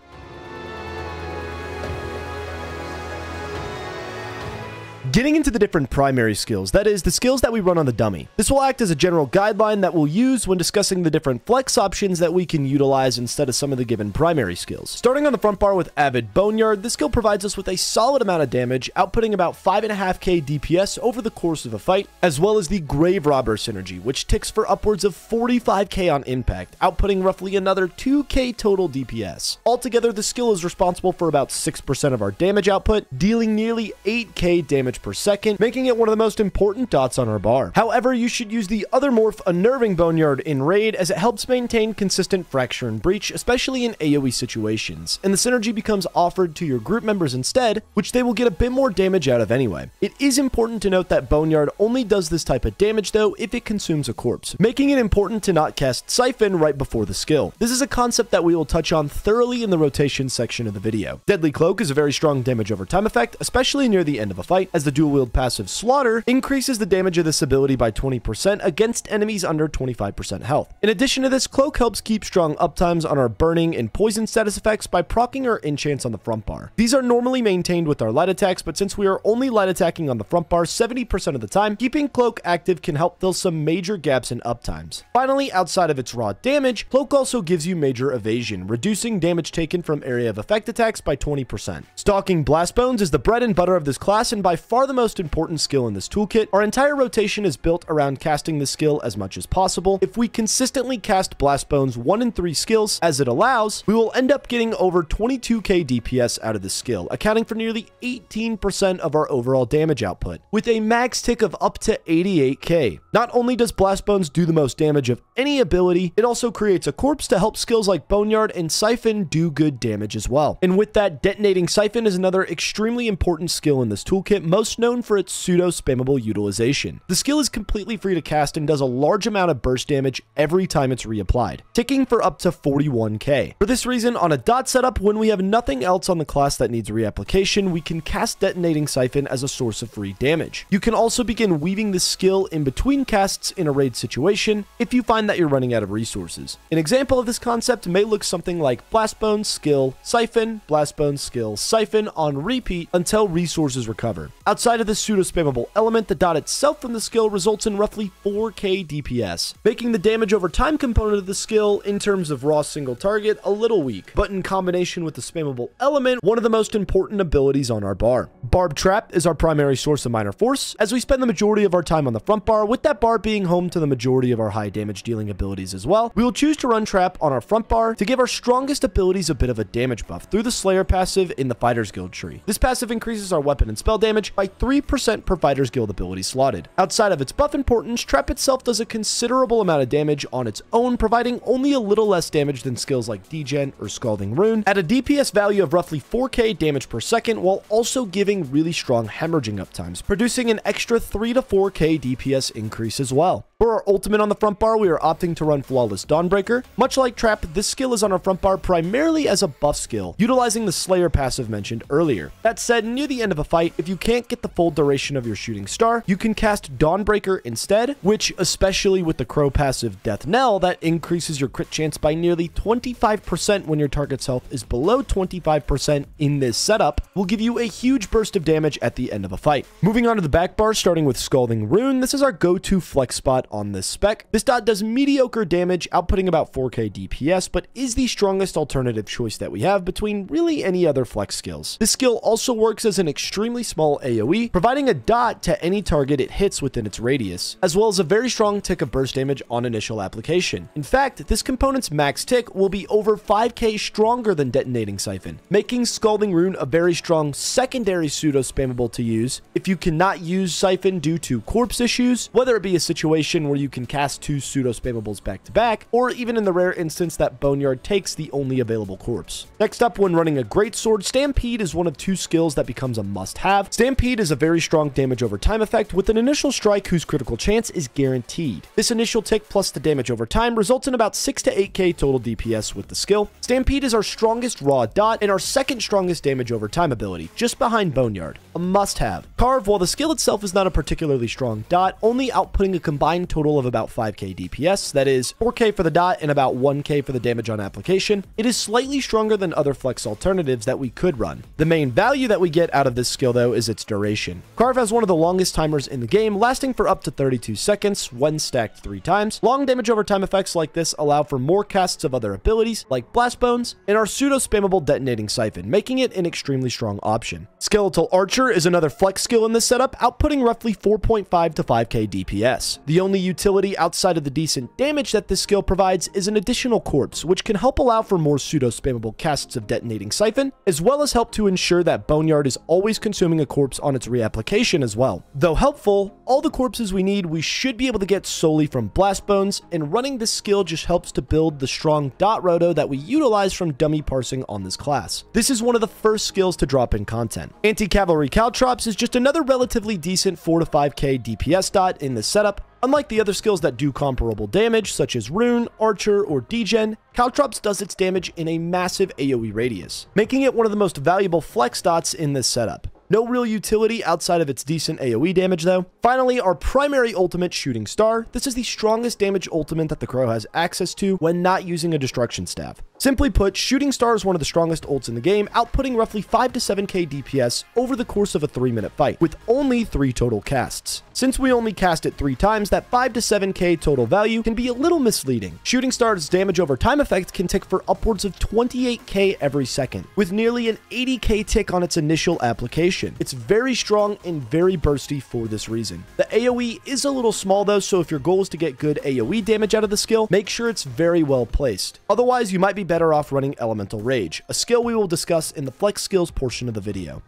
Getting into the different primary skills, that is, the skills that we run on the dummy. This will act as a general guideline that we'll use when discussing the different flex options that we can utilize instead of some of the given primary skills. Starting on the front bar with Avid Boneyard, this skill provides us with a solid amount of damage, outputting about five point five K D P S over the course of a fight, as well as the Grave Robber synergy, which ticks for upwards of forty-five K on impact, outputting roughly another two K total D P S. Altogether, the skill is responsible for about six percent of our damage output, dealing nearly eight K damage per second, making it one of the most important dots on our bar. However, you should use the other morph, Unnerving Boneyard, in raid, as it helps maintain consistent fracture and breach, especially in AoE situations, and the synergy becomes offered to your group members instead, which they will get a bit more damage out of anyway. It is important to note that Boneyard only does this type of damage though if it consumes a corpse, making it important to not cast Siphon right before the skill. This is a concept that we will touch on thoroughly in the rotation section of the video. Deadly Cloak is a very strong damage over time effect, especially near the end of a fight, as the dual wield passive Slaughter increases the damage of this ability by twenty percent against enemies under twenty-five percent health. In addition to this, Cloak helps keep strong uptimes on our burning and poison status effects by proccing our enchants on the front bar. These are normally maintained with our light attacks, but since we are only light attacking on the front bar seventy percent of the time, keeping Cloak active can help fill some major gaps in uptimes. Finally, outside of its raw damage, Cloak also gives you major evasion, reducing damage taken from area of effect attacks by twenty percent. Stalking Blastbones is the bread and butter of this class and by far are the most important skill in this toolkit. Our entire rotation is built around casting the skill as much as possible. If we consistently cast Blastbones one in three skills, as it allows, we will end up getting over twenty-two K D P S out of this skill, accounting for nearly eighteen percent of our overall damage output, with a max tick of up to eighty-eight K. Not only does Blastbones do the most damage of any ability, it also creates a corpse to help skills like Boneyard and Siphon do good damage as well. And with that, Detonating Siphon is another extremely important skill in this toolkit, most known for its pseudo-spammable utilization. The skill is completely free to cast and does a large amount of burst damage every time it's reapplied, ticking for up to forty-one K. For this reason, on a dot setup, when we have nothing else on the class that needs reapplication, we can cast Detonating Siphon as a source of free damage. You can also begin weaving this skill in between casts in a raid situation if you find that you're running out of resources. An example of this concept may look something like Blastbone, Skill, Siphon, Blastbone, Skill, Siphon on repeat until resources recover. Outside of the pseudo-spammable element, the dot itself from the skill results in roughly four K D P S, making the damage over time component of the skill, in terms of raw single target, a little weak, but in combination with the spammable element, one of the most important abilities on our bar. Barb Trap is our primary source of minor force, as we spend the majority of our time on the front bar, with that bar being home to the majority of our high damage dealing abilities as well. We will choose to run Trap on our front bar to give our strongest abilities a bit of a damage buff through the Slayer passive in the Fighters Guild tree. This passive increases our weapon and spell damage by three percent per Fighters Guild ability slotted. Outside of its buff importance, Trap itself does a considerable amount of damage on its own, providing only a little less damage than skills like Degen or Scalding Rune, at a D P S value of roughly four K damage per second, while also giving really strong hemorrhaging uptimes, producing an extra three to four K D P S increase as well. For our ultimate on the front bar, we are opting to run Flawless Dawnbreaker. Much like Trap, this skill is on our front bar primarily as a buff skill, utilizing the Slayer passive mentioned earlier. That said, near the end of a fight, if you can't get the full duration of your shooting star, you can cast Dawnbreaker instead, which, especially with the Crow passive Death Knell, that increases your crit chance by nearly twenty-five percent when your target's health is below twenty-five percent in this setup, will give you a huge burst of damage at the end of a fight. Moving on to the back bar, starting with Scalding Rune, this is our go-to flex spot on this spec. This dot does mediocre damage, outputting about four K D P S, but is the strongest alternative choice that we have between really any other flex skills. This skill also works as an extremely small AoE, providing a dot to any target it hits within its radius, as well as a very strong tick of burst damage on initial application. In fact, this component's max tick will be over five K stronger than Detonating Siphon, making Scalding Rune a very strong secondary pseudo-spammable to use if you cannot use Siphon due to corpse issues, whether it be a situation option where you can cast two pseudo-spammables back-to-back, or even in the rare instance that Boneyard takes the only available corpse. Next up, when running a Greatsword, Stampede is one of two skills that becomes a must-have. Stampede is a very strong damage over time effect with an initial strike whose critical chance is guaranteed. This initial tick plus the damage over time results in about six to eight K total D P S with the skill. Stampede is our strongest raw dot and our second strongest damage over time ability, just behind Boneyard. A must-have. Carve, while the skill itself is not a particularly strong dot, only outputting a combined total of about five K D P S, that is four K for the dot and about one K for the damage on application, it is slightly stronger than other flex alternatives that we could run. The main value that we get out of this skill though is its duration. Carve has one of the longest timers in the game, lasting for up to thirty-two seconds when stacked three times. Long damage over time effects like this allow for more casts of other abilities like Blast Bones and our pseudo-spammable Detonating Siphon, making it an extremely strong option. Skeletal Archer is another flex skill in this setup, outputting roughly four point five to five K D P S. The only utility outside of the decent damage that this skill provides is an additional corpse, which can help allow for more pseudo-spammable casts of Detonating Siphon, as well as help to ensure that Boneyard is always consuming a corpse on its reapplication as well. Though helpful, all the corpses we need we should be able to get solely from Blast Bones, and running this skill just helps to build the strong dot roto that we utilize from dummy parsing on this class. This is one of the first skills to drop in content. Anti-Cavalry Caltrops is just another relatively decent four to five K D P S dot in this setup. Unlike the other skills that do comparable damage, such as Rune, Archer, or Degen, Caltrops does its damage in a massive AoE radius, making it one of the most valuable flex dots in this setup. No real utility outside of its decent AoE damage though. Finally, our primary ultimate, Shooting Star. This is the strongest damage ultimate that the Crow has access to when not using a Destruction Staff. Simply put, Shooting Star is one of the strongest ults in the game, outputting roughly five to seven K D P S over the course of a three minute fight, with only three total casts. Since we only cast it three times, that five to seven K total value can be a little misleading. Shooting Star's damage over time effect can tick for upwards of twenty-eight K every second, with nearly an eighty K tick on its initial application. It's very strong and very bursty for this reason. The AoE is a little small though, so if your goal is to get good AoE damage out of the skill, make sure it's very well placed. Otherwise, you might be better off running Elemental Rage, a skill we will discuss in the flex skills portion of the video.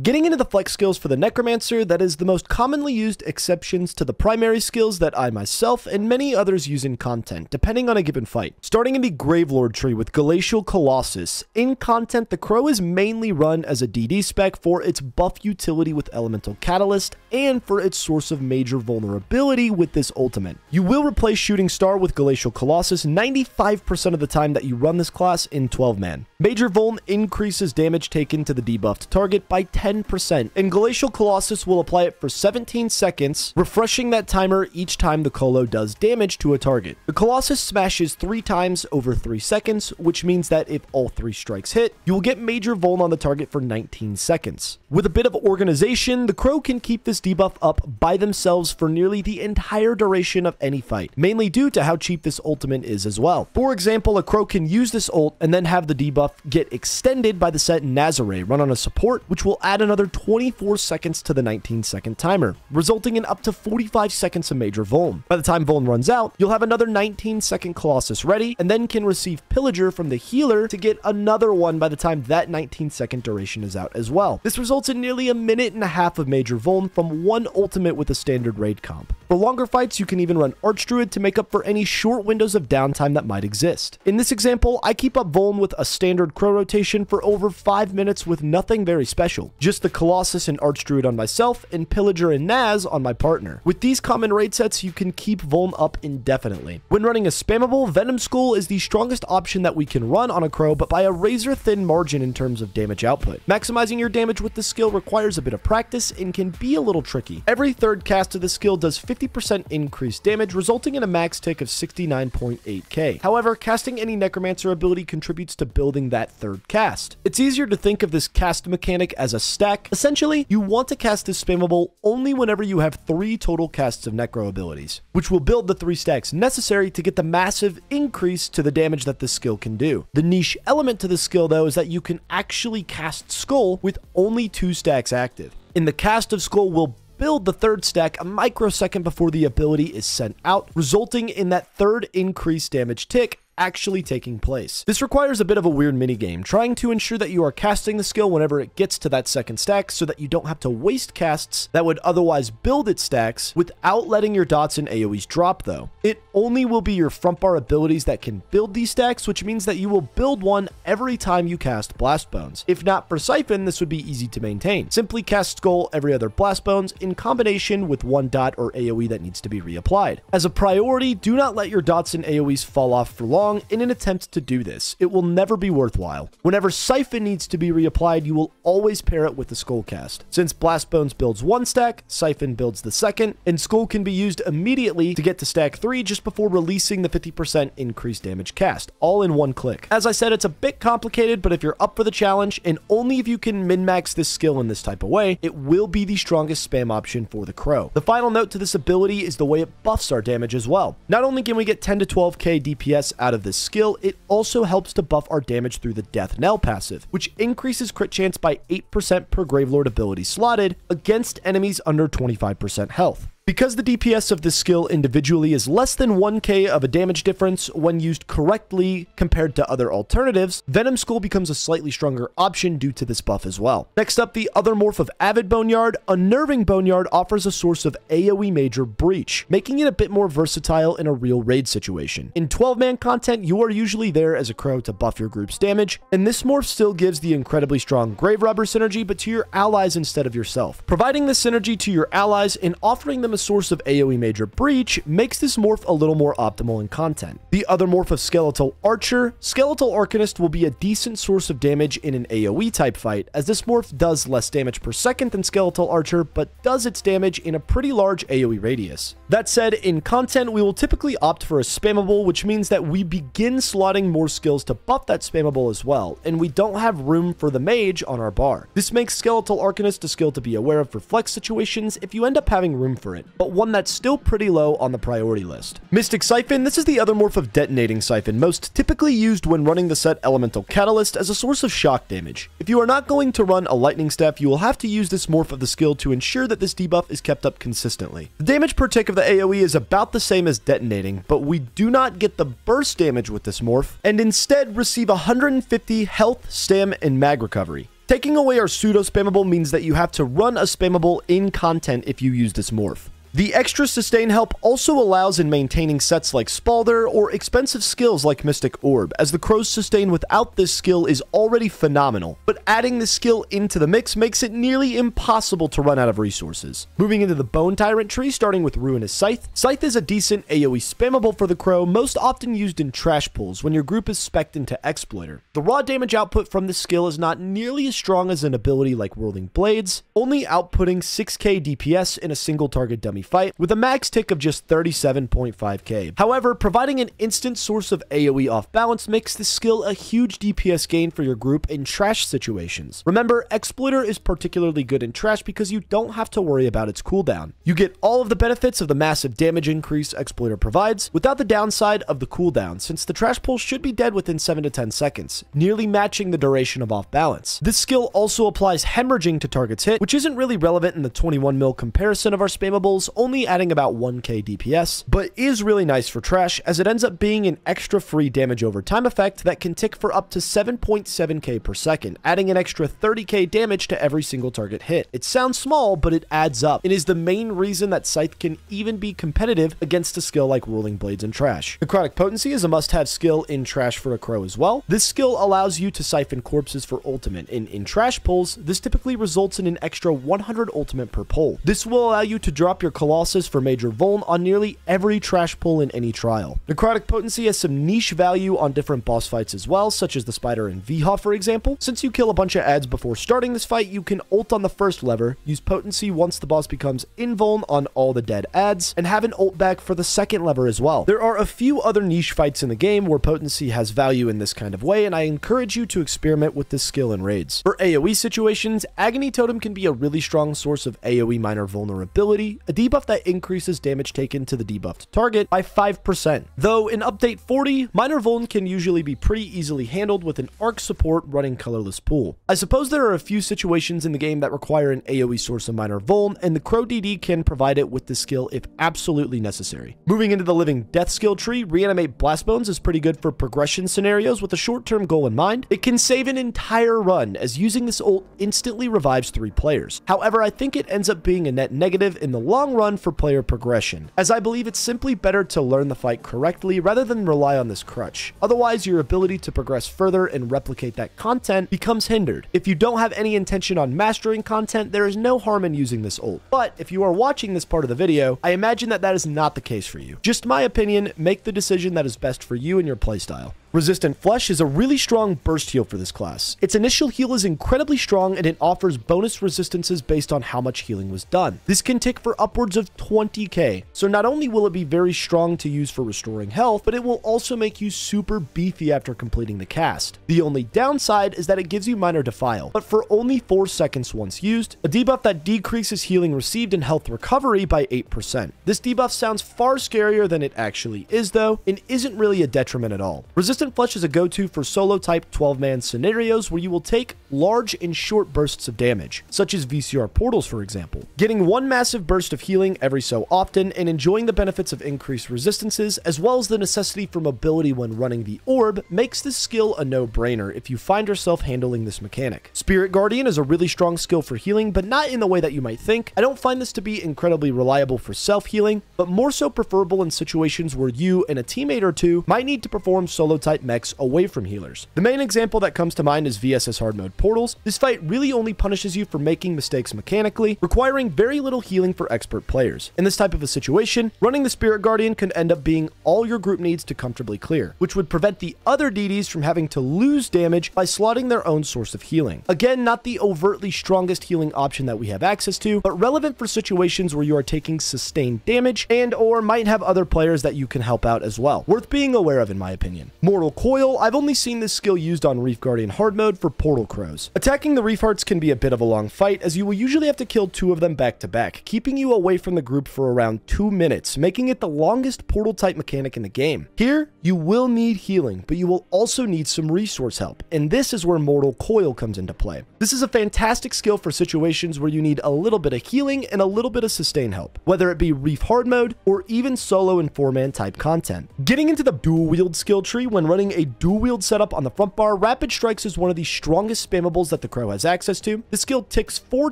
Getting into the flex skills for the Necromancer, that is the most commonly used exceptions to the primary skills that I myself and many others use in content, depending on a given fight. Starting in the Gravelord tree with Glacial Colossus. In content, the Crow is mainly run as a D D spec for its buff utility with Elemental Catalyst and for its source of major vulnerability with this ultimate. You will replace Shooting Star with Glacial Colossus ninety-five percent of the time that you run this class in twelve man. Major Vuln increases damage taken to the debuffed target by ten percent, and Glacial Colossus will apply it for seventeen seconds, refreshing that timer each time the Colo does damage to a target. The Colossus smashes three times over three seconds, which means that if all three strikes hit, you will get Major Vuln on the target for nineteen seconds. With a bit of organization, the Crow can keep this debuff up by themselves for nearly the entire duration of any fight, mainly due to how cheap this ultimate is as well. For example, a Crow can use this ult and then have the debuff get extended by the set Nazare run on a support, which will add add another twenty-four seconds to the nineteen second timer, resulting in up to forty-five seconds of Major Vuln. By the time Vuln runs out, you'll have another nineteen second Colossus ready, and then can receive Pillager from the healer to get another one by the time that nineteen second duration is out as well. This results in nearly a minute and a half of Major Vuln from one ultimate with a standard raid comp. For longer fights, you can even run Archdruid to make up for any short windows of downtime that might exist. In this example, I keep up Vuln with a standard Crow rotation for over five minutes with nothing very special. Just the Colossus and Archdruid on myself, and Pillager and Naz on my partner. With these common raid sets, you can keep Vuln up indefinitely. When running a spammable, Venom Skull is the strongest option that we can run on a Crow, but by a razor-thin margin in terms of damage output. Maximizing your damage with this skill requires a bit of practice and can be a little tricky. Every third cast of the skill does fifty percent increased damage, resulting in a max tick of sixty-nine point eight K. However, casting any Necromancer ability contributes to building that third cast. It's easier to think of this cast mechanic as a stack. Essentially, you want to cast this spammable only whenever you have three total casts of Necro abilities, which will build the three stacks necessary to get the massive increase to the damage that this skill can do. The niche element to this skill though is that you can actually cast Skull with only two stacks active. In the cast of Skull will build the third stack a microsecond before the ability is sent out, resulting in that third increased damage tick actually taking place. This requires a bit of a weird minigame, trying to ensure that you are casting the skill whenever it gets to that second stack so that you don't have to waste casts that would otherwise build its stacks without letting your dots and AoEs drop though. It only will be your front bar abilities that can build these stacks, which means that you will build one every time you cast Blast Bones. If not for Siphon, this would be easy to maintain. Simply cast Skull every other Blast Bones in combination with one dot or AoE that needs to be reapplied. As a priority, do not let your dots and AoEs fall off for long in an attempt to do this. It will never be worthwhile. Whenever Siphon needs to be reapplied, you will always pair it with the Skull cast. Since Blast Bones builds one stack, Siphon builds the second, and Skull can be used immediately to get to stack three just before releasing the fifty percent increased damage cast, all in one click. As I said, it's a bit complicated, but if you're up for the challenge, and only if you can min-max this skill in this type of way, it will be the strongest spam option for the Crow. The final note to this ability is the way it buffs our damage as well. Not only can we get ten to twelve K D P S out of this skill, it also helps to buff our damage through the Death Knell passive, which increases crit chance by eight percent per Gravelord ability slotted against enemies under twenty-five percent health. Because the D P S of this skill individually is less than one K of a damage difference when used correctly compared to other alternatives, Venom Skull becomes a slightly stronger option due to this buff as well. Next up, the other morph of Avid Boneyard, Unnerving Boneyard, offers a source of AoE Major Breach, making it a bit more versatile in a real raid situation. In twelve man content, you are usually there as a Crow to buff your group's damage, and this morph still gives the incredibly strong Grave Robber synergy, but to your allies instead of yourself. Providing this synergy to your allies and offering them a source of AoE Major Breach makes this morph a little more optimal in content. The other morph of Skeletal Archer, Skeletal Arcanist will be a decent source of damage in an AoE type fight, as this morph does less damage per second than Skeletal Archer, but does its damage in a pretty large AoE radius. That said, in content, we will typically opt for a spammable, which means that we begin slotting more skills to buff that spammable as well, and we don't have room for the mage on our bar. This makes Skeletal Arcanist a skill to be aware of for flex situations if you end up having room for it, but one that's still pretty low on the priority list. Mystic Siphon, this is the other morph of Detonating Siphon, most typically used when running the set Elemental Catalyst as a source of shock damage. If you are not going to run a Lightning Staff, you will have to use this morph of the skill to ensure that this debuff is kept up consistently. The damage per tick of the AoE is about the same as Detonating, but we do not get the burst damage with this morph, and instead receive one hundred fifty health, stam, and mag recovery. Taking away our pseudo-spammable means that you have to run a spammable in content if you use this morph. The extra sustain help also allows in maintaining sets like Spalder or expensive skills like Mystic Orb, as the Crow's sustain without this skill is already phenomenal, but adding this skill into the mix makes it nearly impossible to run out of resources. Moving into the Bone Tyrant tree, starting with Ruinous Scythe. Scythe is a decent AoE spammable for the Crow, most often used in trash pulls when your group is spec'd into Exploiter. The raw damage output from this skill is not nearly as strong as an ability like Whirling Blades, only outputting six K D P S in a single target dummy fight with a max tick of just thirty-seven point five K. However, providing an instant source of AoE off balance makes this skill a huge D P S gain for your group in trash situations. Remember, Exploiter is particularly good in trash because you don't have to worry about its cooldown. You get all of the benefits of the massive damage increase Exploiter provides without the downside of the cooldown, since the trash pull should be dead within seven to ten seconds, nearly matching the duration of off balance. This skill also applies hemorrhaging to targets hit, which isn't really relevant in the twenty-one mil comparison of our spammables, only adding about one K D P S, but is really nice for trash as it ends up being an extra free damage over time effect that can tick for up to seven point seven K per second, adding an extra thirty K damage to every single target hit. It sounds small, but it adds up and is the main reason that Scythe can even be competitive against a skill like Whirling Blades and trash. Necrotic Potency is a must-have skill in trash for a Crow as well. This skill allows you to siphon corpses for ultimate, and in trash pulls, this typically results in an extra one hundred ultimate per pull. This will allow you to drop your Colossus for Major Vuln on nearly every trash pull in any trial. Necrotic Potency has some niche value on different boss fights as well, such as the Spider and VHoff, for example. Since you kill a bunch of ads before starting this fight, you can ult on the first lever, use Potency once the boss becomes invuln on all the dead ads, and have an ult back for the second lever as well. There are a few other niche fights in the game where Potency has value in this kind of way, and I encourage you to experiment with this skill in raids. For AoE situations, Agony Totem can be a really strong source of AoE minor vulnerability, a deep debuff that increases damage taken to the debuffed target by five percent. Though in update forty, Minor Vuln can usually be pretty easily handled with an arc support running colorless pool. I suppose there are a few situations in the game that require an AoE source of Minor Vuln, and the Crow D D can provide it with the skill if absolutely necessary. Moving into the Living Death skill tree, Reanimate Blastbones is pretty good for progression scenarios with a short-term goal in mind. It can save an entire run, as using this ult instantly revives three players. However, I think it ends up being a net negative in the long run for player progression, as I believe it's simply better to learn the fight correctly rather than rely on this crutch. Otherwise, your ability to progress further and replicate that content becomes hindered. If you don't have any intention on mastering content, there is no harm in using this ult. But if you are watching this part of the video, I imagine that that is not the case for you. Just my opinion, make the decision that is best for you and your playstyle. Resistant Flesh is a really strong burst heal for this class. Its initial heal is incredibly strong and it offers bonus resistances based on how much healing was done. This can tick for upwards of twenty K, so not only will it be very strong to use for restoring health, but it will also make you super beefy after completing the cast. The only downside is that it gives you Minor Defile, but for only four seconds once used, a debuff that decreases healing received and health recovery by eight percent. This debuff sounds far scarier than it actually is though, and isn't really a detriment at all. Resistant Resistant Flesh is a go-to for solo type twelve man scenarios where you will take large and short bursts of damage, such as V C R portals for example. Getting one massive burst of healing every so often and enjoying the benefits of increased resistances as well as the necessity for mobility when running the orb makes this skill a no-brainer if you find yourself handling this mechanic. Spirit Guardian is a really strong skill for healing but not in the way that you might think. I don't find this to be incredibly reliable for self-healing, but more so preferable in situations where you and a teammate or two might need to perform solo type mechs away from healers. The main example that comes to mind is V S S hard mode portals. This fight really only punishes you for making mistakes mechanically, requiring very little healing for expert players. In this type of a situation, running the Spirit Guardian could end up being all your group needs to comfortably clear, which would prevent the other D Ds from having to lose damage by slotting their own source of healing. Again, not the overtly strongest healing option that we have access to, but relevant for situations where you are taking sustained damage and or might have other players that you can help out as well. Worth being aware of in my opinion. More Coil, I've only seen this skill used on Reef Guardian hard mode for portal crows. Attacking the Reef Hearts can be a bit of a long fight as you will usually have to kill two of them back to back, keeping you away from the group for around two minutes, making it the longest portal type mechanic in the game. Here, you will need healing, but you will also need some resource help, and this is where Mortal Coil comes into play. This is a fantastic skill for situations where you need a little bit of healing and a little bit of sustain help, whether it be Reef hard mode or even solo and four man type content. Getting into the dual wield skill tree, when running a dual wield setup on the front bar, Rapid Strikes is one of the strongest spammables that the Crow has access to. This skill ticks four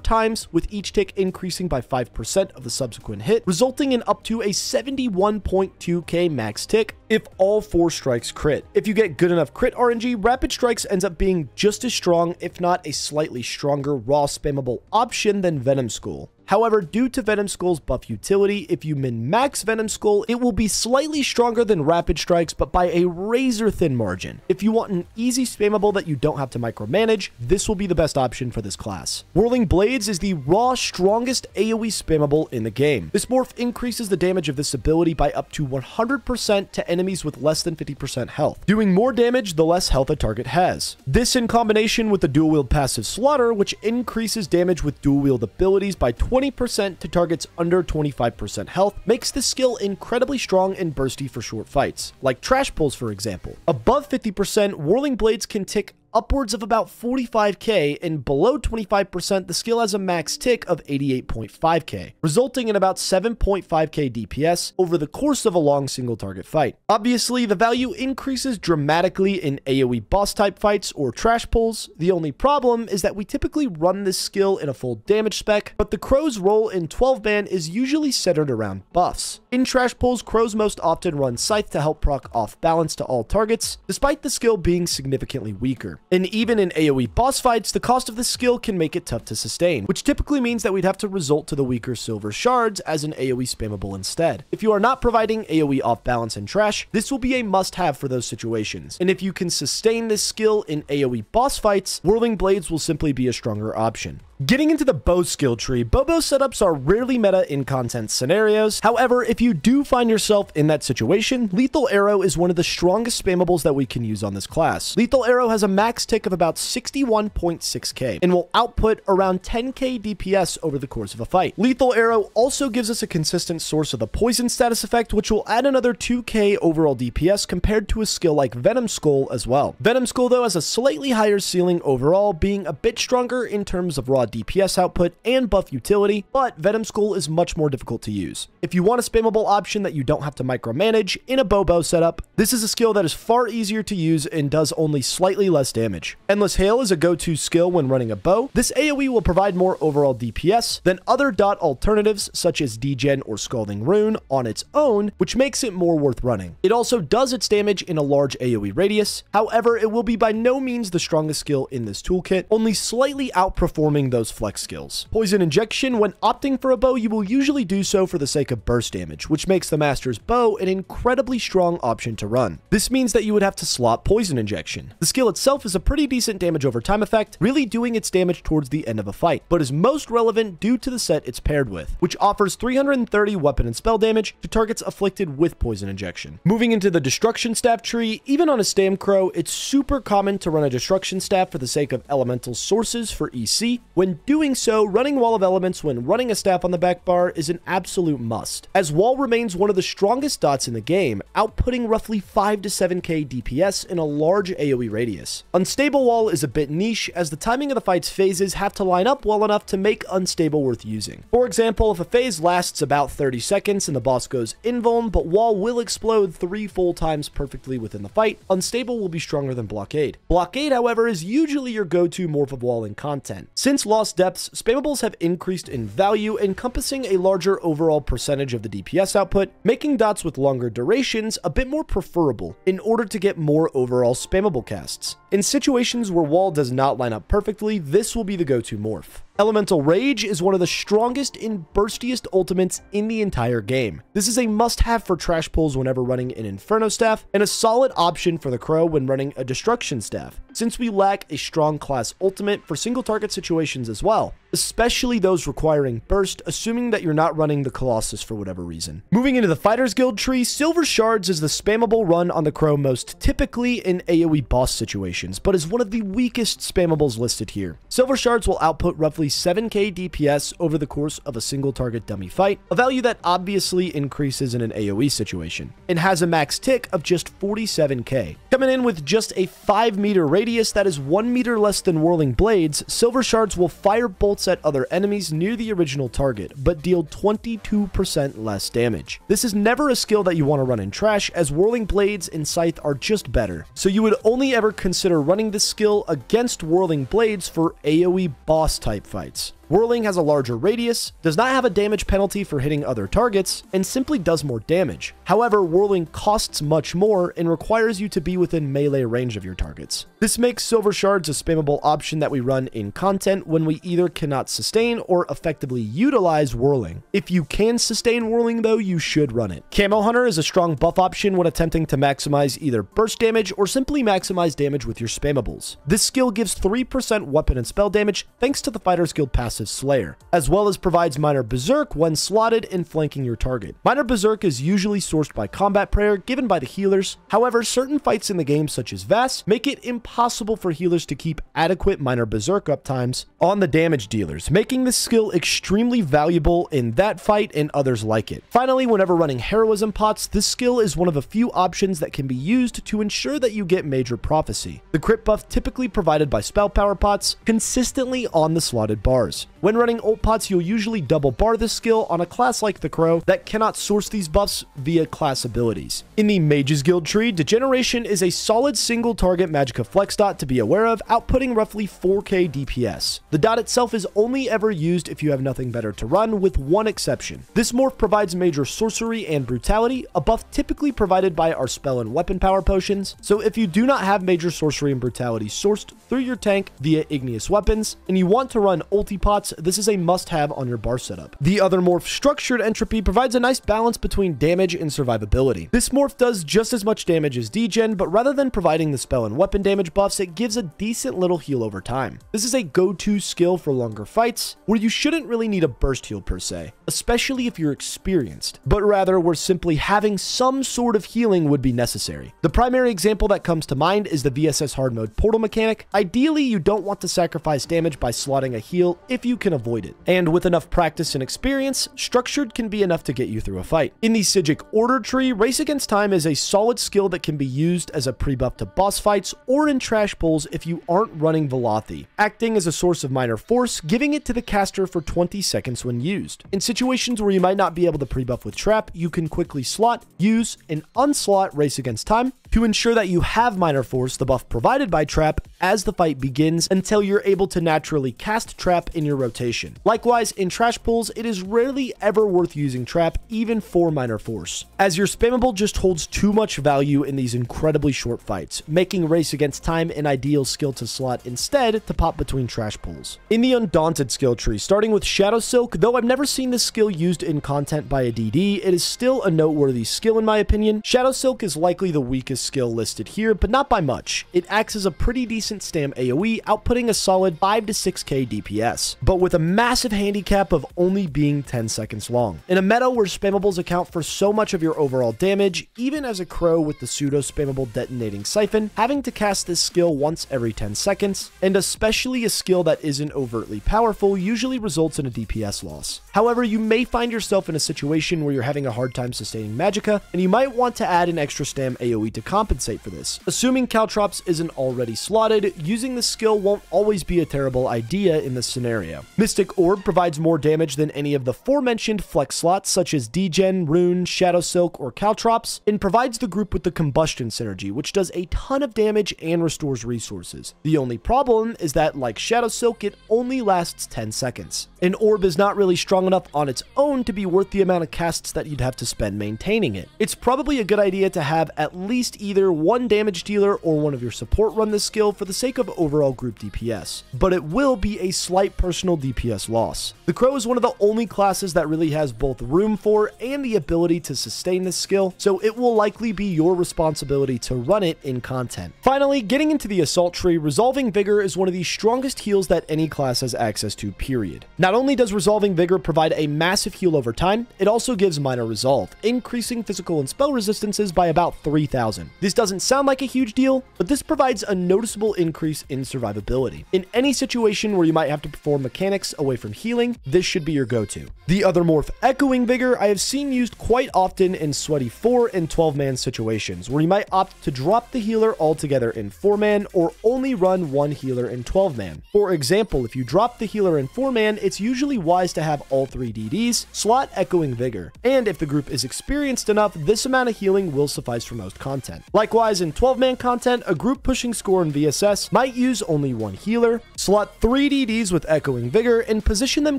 times, with each tick increasing by five percent of the subsequent hit, resulting in up to a seventy-one point two K max tick if all four strikes crit. If you get good enough crit R N G, Rapid Strikes ends up being just as strong, if not a slightly stronger raw spammable option than Venom School. However, due to Venom Skull's buff utility, if you min-max Venom Skull, it will be slightly stronger than Rapid Strikes, but by a razor-thin margin. If you want an easy spammable that you don't have to micromanage, this will be the best option for this class. Whirling Blades is the raw, strongest AoE spammable in the game. This morph increases the damage of this ability by up to one hundred percent to enemies with less than fifty percent health, doing more damage the less health a target has. This in combination with the dual wield passive Slaughter, which increases damage with dual wield abilities by twenty percent to targets under twenty-five percent health, makes this skill incredibly strong and bursty for short fights, like trash pulls for example. Above fifty percent, Whirling Blades can tick upwards of about forty-five K, and below twenty-five percent, the skill has a max tick of eighty-eight point five K, resulting in about seven point five K D P S over the course of a long single target fight. Obviously, the value increases dramatically in AoE boss type fights or trash pulls. The only problem is that we typically run this skill in a full damage spec, but the Crow's role in twelve man is usually centered around buffs. In trash pulls, Crows most often run Scythe to help proc off balance to all targets, despite the skill being significantly weaker. And even in AoE boss fights, the cost of this skill can make it tough to sustain, which typically means that we'd have to resort to the weaker Silver Shards as an AoE spammable instead. If you are not providing AoE off balance and trash, this will be a must-have for those situations, and if you can sustain this skill in AoE boss fights, Whirling Blades will simply be a stronger option. Getting into the bow skill tree, Bobo setups are rarely meta in content scenarios. However, if you do find yourself in that situation, Lethal Arrow is one of the strongest spammables that we can use on this class. Lethal Arrow has a max tick of about sixty-one point six K and will output around ten K D P S over the course of a fight. Lethal Arrow also gives us a consistent source of the poison status effect, which will add another two K overall D P S compared to a skill like Venom Skull as well. Venom Skull though has a slightly higher ceiling overall, being a bit stronger in terms of raw D P S output and buff utility, but Venom Skull is much more difficult to use. If you want a spammable option that you don't have to micromanage in a Bobo setup, this is a skill that is far easier to use and does only slightly less damage. Endless Hail is a go-to skill when running a bow. This AoE will provide more overall D P S than other dot alternatives such as Degen or Scalding Rune on its own, which makes it more worth running. It also does its damage in a large AoE radius. However, it will be by no means the strongest skill in this toolkit, only slightly outperforming those flex skills. Poison Injection. When opting for a bow, you will usually do so for the sake of burst damage, which makes the Master's Bow an incredibly strong option to run. This means that you would have to slot Poison Injection. The skill itself is a pretty decent damage over time effect, really doing its damage towards the end of a fight, but is most relevant due to the set it's paired with, which offers three hundred thirty weapon and spell damage to targets afflicted with Poison Injection. Moving into the Destruction Staff tree, even on a Stam Crow, it's super common to run a Destruction Staff for the sake of elemental sources for E C. When doing so, running Wall of Elements when running a staff on the back bar is an absolute must, as Wall remains one of the strongest dots in the game, outputting roughly five to seven K D P S in a large AoE radius. Unstable Wall is a bit niche, as the timing of the fight's phases have to line up well enough to make Unstable worth using. For example, if a phase lasts about thirty seconds and the boss goes invuln, but Wall will explode three full times perfectly within the fight, Unstable will be stronger than Blockade. Blockade, however, is usually your go-to morph of Wall in content. Since Lost Depths, spammables have increased in value, encompassing a larger overall percentage of the D P S output, making dots with longer durations a bit more preferable in order to get more overall spammable casts. In situations where Wall does not line up perfectly, this will be the go-to morph. Elemental Rage is one of the strongest and burstiest ultimates in the entire game. This is a must-have for trash pulls whenever running an Inferno Staff, and a solid option for the Crow when running a Destruction Staff, since we lack a strong class ultimate for single-target situations as well, especially those requiring burst, assuming that you're not running the Colossus for whatever reason. Moving into the Fighters Guild tree, Silver Shards is the spammable run on the Crow most typically in AoE boss situations, but is one of the weakest spammables listed here. Silver Shards will output roughly seven K D P S over the course of a single target dummy fight, a value that obviously increases in an AoE situation, and has a max tick of just forty-seven K. Coming in with just a five meter radius that is one meter less than Whirling Blades, Silver Shards will fire bolts at other enemies near the original target, but deal twenty-two percent less damage. This is never a skill that you want to run in trash, as Whirling Blades and Scythe are just better, so you would only ever consider running this skill against Whirling Blades for AoE boss type fights. Whirling has a larger radius, does not have a damage penalty for hitting other targets, and simply does more damage. However, Whirling costs much more and requires you to be within melee range of your targets. This makes Silver Shards a spammable option that we run in content when we either cannot sustain or effectively utilize Whirling. If you can sustain Whirling though, you should run it. Camo Hunter is a strong buff option when attempting to maximize either burst damage or simply maximize damage with your spammables. This skill gives three percent weapon and spell damage thanks to the Fighter's Guild passive Slayer, as well as provides Minor Berserk when slotted and flanking your target. Minor Berserk is usually sourced by Combat Prayer given by the healers. However, certain fights in the game such as Vast make it impossible for healers to keep adequate Minor Berserk up times on the damage dealers, making this skill extremely valuable in that fight and others like it. Finally, whenever running Heroism Pots, this skill is one of a few options that can be used to ensure that you get Major Prophecy, the crit buff typically provided by Spell Power Pots, consistently on the slotted bars. When running ult pots, you'll usually double bar this skill on a class like the Crow that cannot source these buffs via class abilities. In the Mages Guild tree, Degeneration is a solid single target Magicka flex dot to be aware of, outputting roughly four K D P S. The dot itself is only ever used if you have nothing better to run, with one exception. This morph provides Major Sorcery and Brutality, a buff typically provided by our spell and weapon power potions, so if you do not have Major Sorcery and Brutality sourced through your tank via Igneous Weapons, and you want to run ulti pots slots, this is a must-have on your bar setup. The other morph, Structured Entropy, provides a nice balance between damage and survivability. This morph does just as much damage as degen, but rather than providing the spell and weapon damage buffs, it gives a decent little heal over time. This is a go-to skill for longer fights, where you shouldn't really need a burst heal per se, especially if you're experienced, but rather where simply having some sort of healing would be necessary. The primary example that comes to mind is the V S S hard mode portal mechanic. Ideally, you don't want to sacrifice damage by slotting a heal if you can avoid it, and with enough practice and experience, Structured can be enough to get you through a fight. In the Sijic Order tree, Race Against Time is a solid skill that can be used as a pre-buff to boss fights or in trash pulls if you aren't running Velothi, acting as a source of minor force, giving it to the caster for twenty seconds when used. In situations where you might not be able to pre-buff with Trap, you can quickly slot, use, and unslot Race Against Time to ensure that you have Minor Force, the buff provided by Trap, as the fight begins until you're able to naturally cast Trap in your rotation. Likewise, in trash pulls, it is rarely ever worth using Trap, even for Minor Force, as your spammable just holds too much value in these incredibly short fights, making Race Against Time an ideal skill to slot instead to pop between trash pulls. In the Undaunted skill tree, starting with Shadow Silk, though I've never seen this skill used in content by a D D, it is still a noteworthy skill in my opinion. Shadow Silk is likely the weakest skill listed here, but not by much. It acts as a pretty decent stam AoE, outputting a solid five to six K D P S, but with a massive handicap of only being ten seconds long. In a meta where spammables account for so much of your overall damage, even as a Crow with the pseudo-spammable Detonating Siphon, having to cast this skill once every ten seconds, and especially a skill that isn't overtly powerful, usually results in a D P S loss. However, you may find yourself in a situation where you're having a hard time sustaining Magicka, and you might want to add an extra stam AoE to compensate for this. Assuming Caltrops isn't already slotted, using this skill won't always be a terrible idea in this scenario. Mystic Orb provides more damage than any of the aforementioned flex slots such as Degen, Rune, Shadow Silk, or Caltrops, and provides the group with the Combustion synergy, which does a ton of damage and restores resources. The only problem is that, like Shadow Silk, it only lasts ten seconds. An Orb is not really strong enough on its own to be worth the amount of casts that you'd have to spend maintaining it. It's probably a good idea to have at least either one damage dealer or one of your support run this skill for the sake of overall group D P S, but it will be a slight personal D P S loss. The Crow is one of the only classes that really has both room for and the ability to sustain this skill, so it will likely be your responsibility to run it in content. Finally, getting into the Assault tree, Resolving Vigor is one of the strongest heals that any class has access to, period. Not only does Resolving Vigor provide a massive heal over time, it also gives minor resolve, increasing physical and spell resistances by about three thousand. This doesn't sound like a huge deal, but this provides a noticeable increase in survivability. In any situation where you might have to perform mechanics away from healing, this should be your go-to. The other morph, Echoing Vigor, I have seen used quite often in sweaty four and twelve man situations, where you might opt to drop the healer altogether in four man or only run one healer in twelve man. For example, if you drop the healer in four man, it's usually wise to have all three D Ds slot Echoing Vigor, and if the group is experienced enough, this amount of healing will suffice for most content. Likewise, in twelve man content, a group pushing score in V S S might use only one healer, slot three D Ds with Echoing Vigor, and position them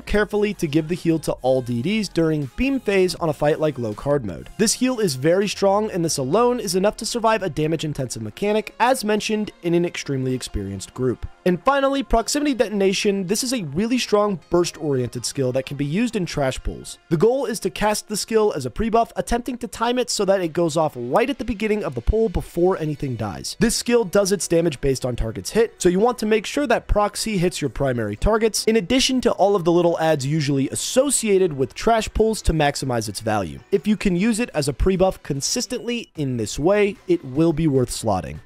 carefully to give the heal to all D Ds during beam phase on a fight like low card mode. This heal is very strong, and this alone is enough to survive a damage-intensive mechanic, as mentioned, in an extremely experienced group. And finally, Proximity Detonation. This is a really strong burst-oriented skill that can be used in trash pulls. The goal is to cast the skill as a pre-buff, attempting to time it so that it goes off right at the beginning of the pull before anything dies. This skill does its damage based on target's hit, so you want to make sure that proxy hits your primary targets, in addition to all of the little adds usually associated with trash pulls to maximize its value. If you can use it as a pre-buff consistently in this way, it will be worth slotting.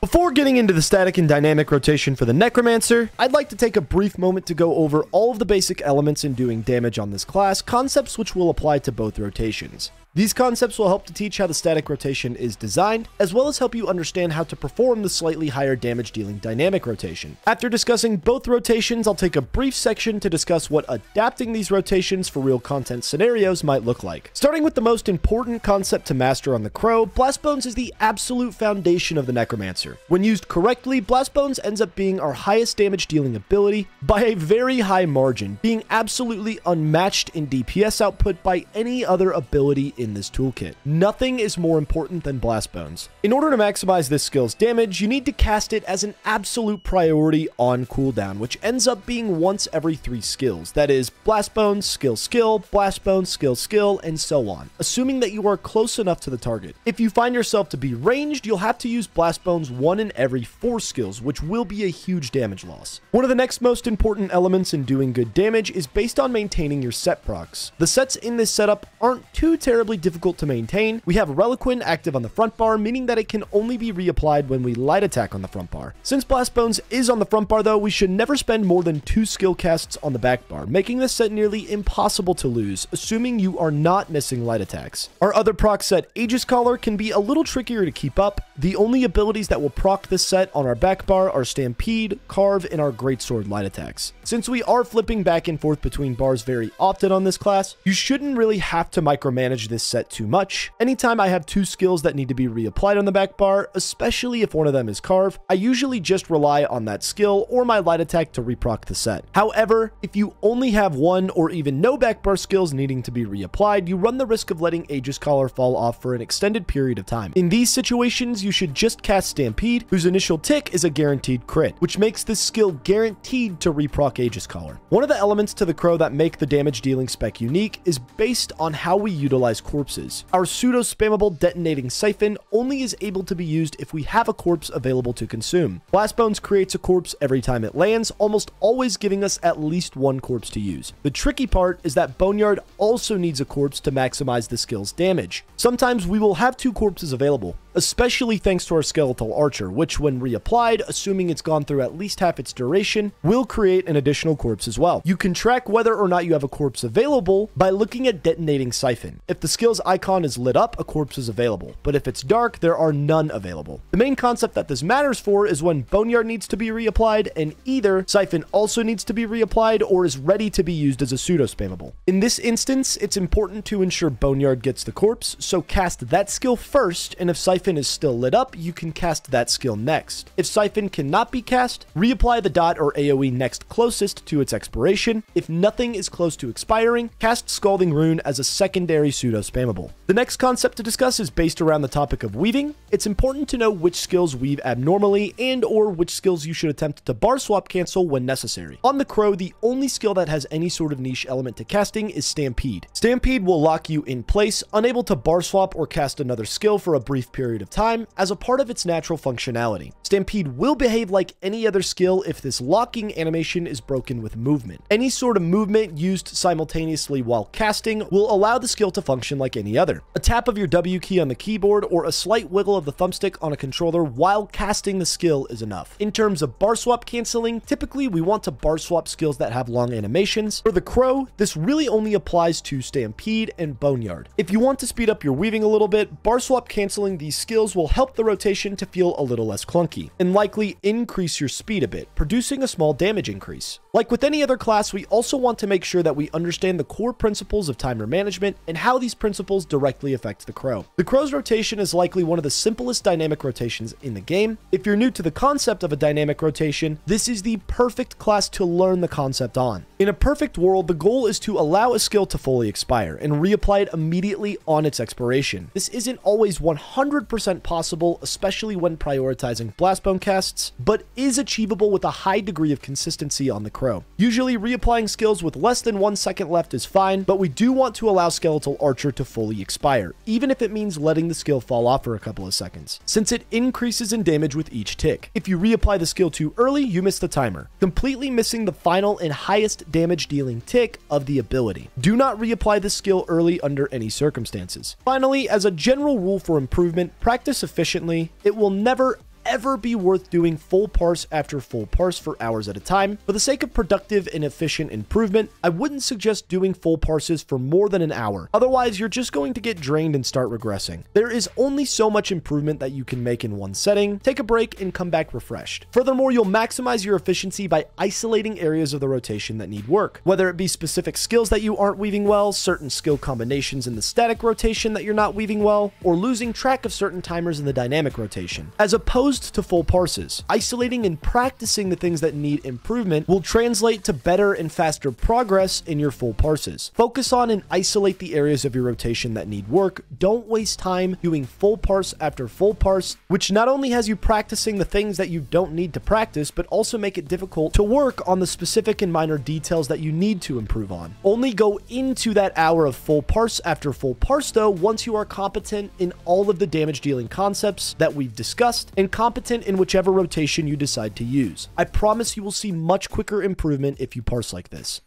Before getting into the static and dynamic rotation for the Necromancer, I'd like to take a brief moment to go over all of the basic elements in doing damage on this class, concepts which will apply to both rotations. These concepts will help to teach how the static rotation is designed, as well as help you understand how to perform the slightly higher damage dealing dynamic rotation. After discussing both rotations, I'll take a brief section to discuss what adapting these rotations for real content scenarios might look like. Starting with the most important concept to master on the Crow, Blastbones is the absolute foundation of the Necromancer. When used correctly, Blastbones ends up being our highest damage dealing ability by a very high margin, being absolutely unmatched in D P S output by any other ability in this toolkit. Nothing is more important than Blast Bones. In order to maximize this skill's damage, you need to cast it as an absolute priority on cooldown, which ends up being once every three skills. That is, Blast Bones, skill, skill, Blast Bones, skill, skill, and so on, assuming that you are close enough to the target. If you find yourself to be ranged, you'll have to use Blast Bones one in every four skills, which will be a huge damage loss. One of the next most important elements in doing good damage is based on maintaining your set procs. The sets in this setup aren't too terribly difficult to maintain. We have Relequen active on the front bar, meaning that it can only be reapplied when we light attack on the front bar. Since Blast Bones is on the front bar though, we should never spend more than two skill casts on the back bar, making this set nearly impossible to lose, assuming you are not missing light attacks. Our other proc set, Aegis Collar, can be a little trickier to keep up. The only abilities that will proc this set on our back bar are Stampede, Carve, and our Greatsword light attacks. Since we are flipping back and forth between bars very often on this class, you shouldn't really have to micromanage this set too much. Anytime I have two skills that need to be reapplied on the back bar, especially if one of them is Carve, I usually just rely on that skill or my light attack to reproc the set. However, if you only have one or even no back bar skills needing to be reapplied, you run the risk of letting Aegis Collar fall off for an extended period of time. In these situations, you should just cast Stampede, whose initial tick is a guaranteed crit, which makes this skill guaranteed to reproc Aegis Collar. One of the elements to the Crow that make the damage dealing spec unique is based on how we utilize corpses. Our pseudo-spammable detonating siphon only is able to be used if we have a corpse available to consume. Blast Bones creates a corpse every time it lands, almost always giving us at least one corpse to use. The tricky part is that Boneyard also needs a corpse to maximize the skill's damage. Sometimes we will have two corpses available, especially thanks to our Skeletal Archer, which when reapplied, assuming it's gone through at least half its duration, will create an additional corpse as well. You can track whether or not you have a corpse available by looking at Detonating Siphon. If the skill's icon is lit up, a corpse is available, but if it's dark, there are none available. The main concept that this matters for is when Boneyard needs to be reapplied, and either Siphon also needs to be reapplied or is ready to be used as a pseudo-spammable. In this instance, it's important to ensure Boneyard gets the corpse, so cast that skill first, and if Siphon is still lit up, you can cast that skill next. If Siphon cannot be cast, reapply the dot or AoE next closest to its expiration. If nothing is close to expiring, cast Scalding Rune as a secondary pseudo-spammable. The next concept to discuss is based around the topic of weaving. It's important to know which skills weave abnormally and or which skills you should attempt to bar swap cancel when necessary. On the Crow, the only skill that has any sort of niche element to casting is Stampede. Stampede will lock you in place, unable to bar swap or cast another skill for a brief period of time as a part of its natural functionality. Stampede will behave like any other skill if this locking animation is broken with movement. Any sort of movement used simultaneously while casting will allow the skill to function like any other. A tap of your W key on the keyboard or a slight wiggle of the thumbstick on a controller while casting the skill is enough. In terms of bar swap canceling, typically we want to bar swap skills that have long animations. For the Crow, this really only applies to Stampede and Boneyard. If you want to speed up your weaving a little bit, bar swap canceling these skills will help the rotation to feel a little less clunky, and likely increase your speed a bit, producing a small damage increase. Like with any other class, we also want to make sure that we understand the core principles of timer management and how these principles directly affect the Crow. The Crow's rotation is likely one of the simplest dynamic rotations in the game. If you're new to the concept of a dynamic rotation, this is the perfect class to learn the concept on. In a perfect world, the goal is to allow a skill to fully expire and reapply it immediately on its expiration. This isn't always one hundred percent possible, especially when prioritizing Blastbone casts, but is achievable with a high degree of consistency on the Crow. Usually reapplying skills with less than one second left is fine, but we do want to allow Skeletal Archer to fully expire, even if it means letting the skill fall off for a couple of seconds, since it increases in damage with each tick. If you reapply the skill too early, you miss the timer, completely missing the final and highest damage dealing tick of the ability. Do not reapply the skill early under any circumstances. Finally, as a general rule for improvement, practice efficiently. It will never ever be worth doing full parse after full parse for hours at a time. For the sake of productive and efficient improvement, I wouldn't suggest doing full parses for more than an hour. Otherwise, you're just going to get drained and start regressing. There is only so much improvement that you can make in one setting. Take a break and come back refreshed. Furthermore, you'll maximize your efficiency by isolating areas of the rotation that need work, whether it be specific skills that you aren't weaving well, certain skill combinations in the static rotation that you're not weaving well, or losing track of certain timers in the dynamic rotation, as opposed opposed to full parses. Isolating and practicing the things that need improvement will translate to better and faster progress in your full parses. Focus on and isolate the areas of your rotation that need work. Don't waste time doing full parse after full parse, which not only has you practicing the things that you don't need to practice, but also make it difficult to work on the specific and minor details that you need to improve on. Only go into that hour of full parse after full parse though once you are competent in all of the damage dealing concepts that we've discussed and competent in whichever rotation you decide to use. I promise you will see much quicker improvement if you parse like this.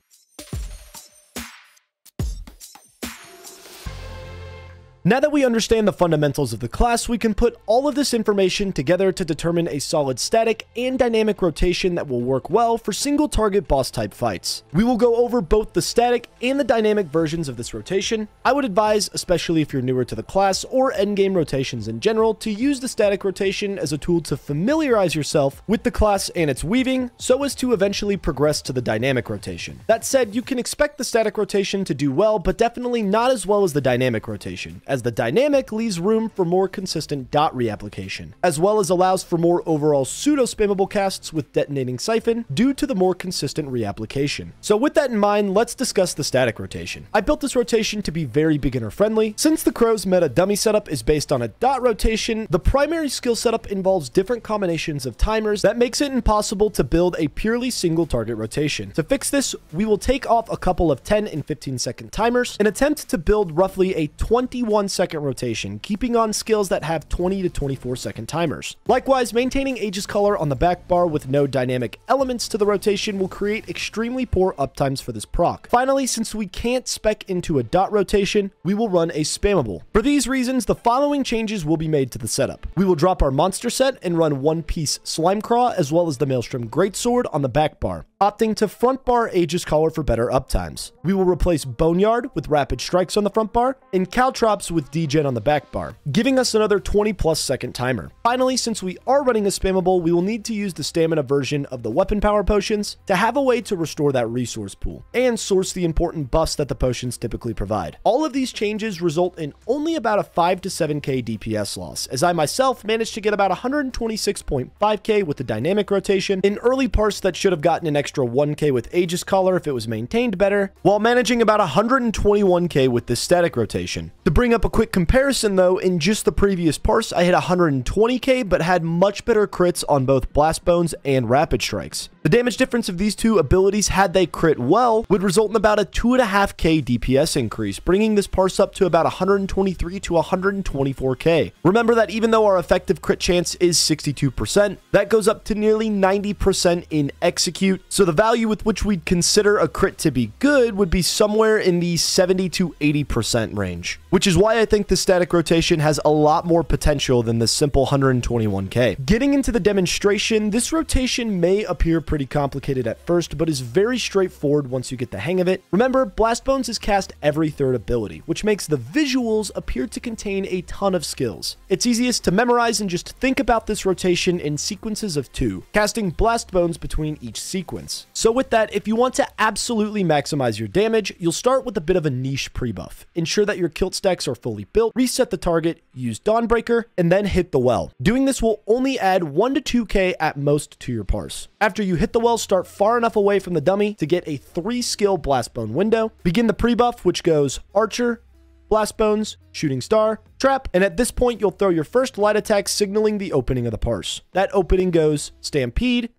Now that we understand the fundamentals of the class, we can put all of this information together to determine a solid static and dynamic rotation that will work well for single target boss type fights. We will go over both the static and the dynamic versions of this rotation. I would advise, especially if you're newer to the class or endgame rotations in general, to use the static rotation as a tool to familiarize yourself with the class and its weaving, so as to eventually progress to the dynamic rotation. That said, you can expect the static rotation to do well, but definitely not as well as the dynamic rotation, as the dynamic leaves room for more consistent dot reapplication, as well as allows for more overall pseudo-spammable casts with Detonating Siphon due to the more consistent reapplication. So with that in mind, let's discuss the static rotation. I built this rotation to be very beginner-friendly. Since the Crow's meta dummy setup is based on a dot rotation, the primary skill setup involves different combinations of timers that makes it impossible to build a purely single-target rotation. To fix this, we will take off a couple of ten and fifteen second timers and attempt to build roughly a twenty-one second rotation, keeping on skills that have twenty to twenty-four second timers. Likewise, maintaining Aegis Collar on the back bar with no dynamic elements to the rotation will create extremely poor uptimes for this proc. Finally, since we can't spec into a dot rotation, we will run a spammable. For these reasons, the following changes will be made to the setup. We will drop our monster set and run one piece Slimecraw as well as the Maelstrom Greatsword on the back bar, opting to front bar Aegis Collar for better uptimes. We will replace Boneyard with Rapid Strikes on the front bar and Caltrops with D Gen on the back bar, giving us another twenty plus second timer. Finally, since we are running a spammable, we will need to use the stamina version of the weapon power potions to have a way to restore that resource pool and source the important buffs that the potions typically provide. All of these changes result in only about a five to seven K D P S loss, as I myself managed to get about one hundred twenty-six point five K with the dynamic rotation, an early parse that should have gotten an extra one K with Aegis Collar if it was maintained better, while managing about one hundred twenty-one K with this static rotation. To bring up a quick comparison though, in just the previous parse, I hit one hundred twenty K but had much better crits on both Blast Bones and Rapid Strikes. The damage difference of these two abilities, had they crit well, would result in about a two point five K D P S increase, bringing this parse up to about one hundred twenty-three to one hundred twenty-four K. Remember that even though our effective crit chance is sixty-two percent, that goes up to nearly ninety percent in execute, so the value with which we'd consider a crit to be good would be somewhere in the seventy to eighty percent range, which is why I think the static rotation has a lot more potential than the simple one hundred twenty-one K. Getting into the demonstration, this rotation may appear pretty pretty complicated at first, but is very straightforward once you get the hang of it. Remember, Blast Bones is cast every third ability, which makes the visuals appear to contain a ton of skills. It's easiest to memorize and just think about this rotation in sequences of two, casting Blast Bones between each sequence. So with that, if you want to absolutely maximize your damage, you'll start with a bit of a niche pre-buff. Ensure that your kilt stacks are fully built, reset the target, use Dawnbreaker, and then hit the well. Doing this will only add one to two K at most to your parse. After you hit Hit the well, start far enough away from the dummy to get a three skill Blast Bone window. Begin the pre-buff, which goes Archer, Blast Bones, Shooting Star, Trap, and at this point you'll throw your first light attack signaling the opening of the parse. That opening goes Stampede,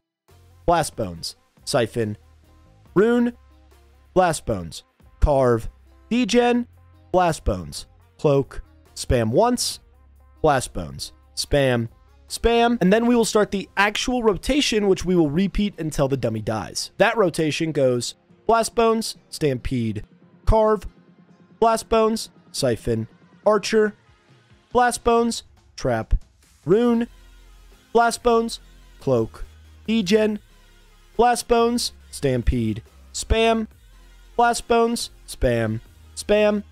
Blast Bones, Siphon, Rune, Blast Bones, Carve, Degen, Blast Bones, Cloak, Spam once, Blast Bones, Spam, Spam, and then we will start the actual rotation, which we will repeat until the dummy dies. That rotation goes Blast Bones, Stampede, Carve, Blast Bones, Siphon, Archer, Blast Bones, Trap, Rune, Blast Bones, Cloak, Degen, Blast Bones, Stampede, Spam, Blast Bones, Spam, Spam,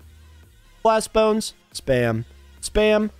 Blast Bones, Spam, Spam,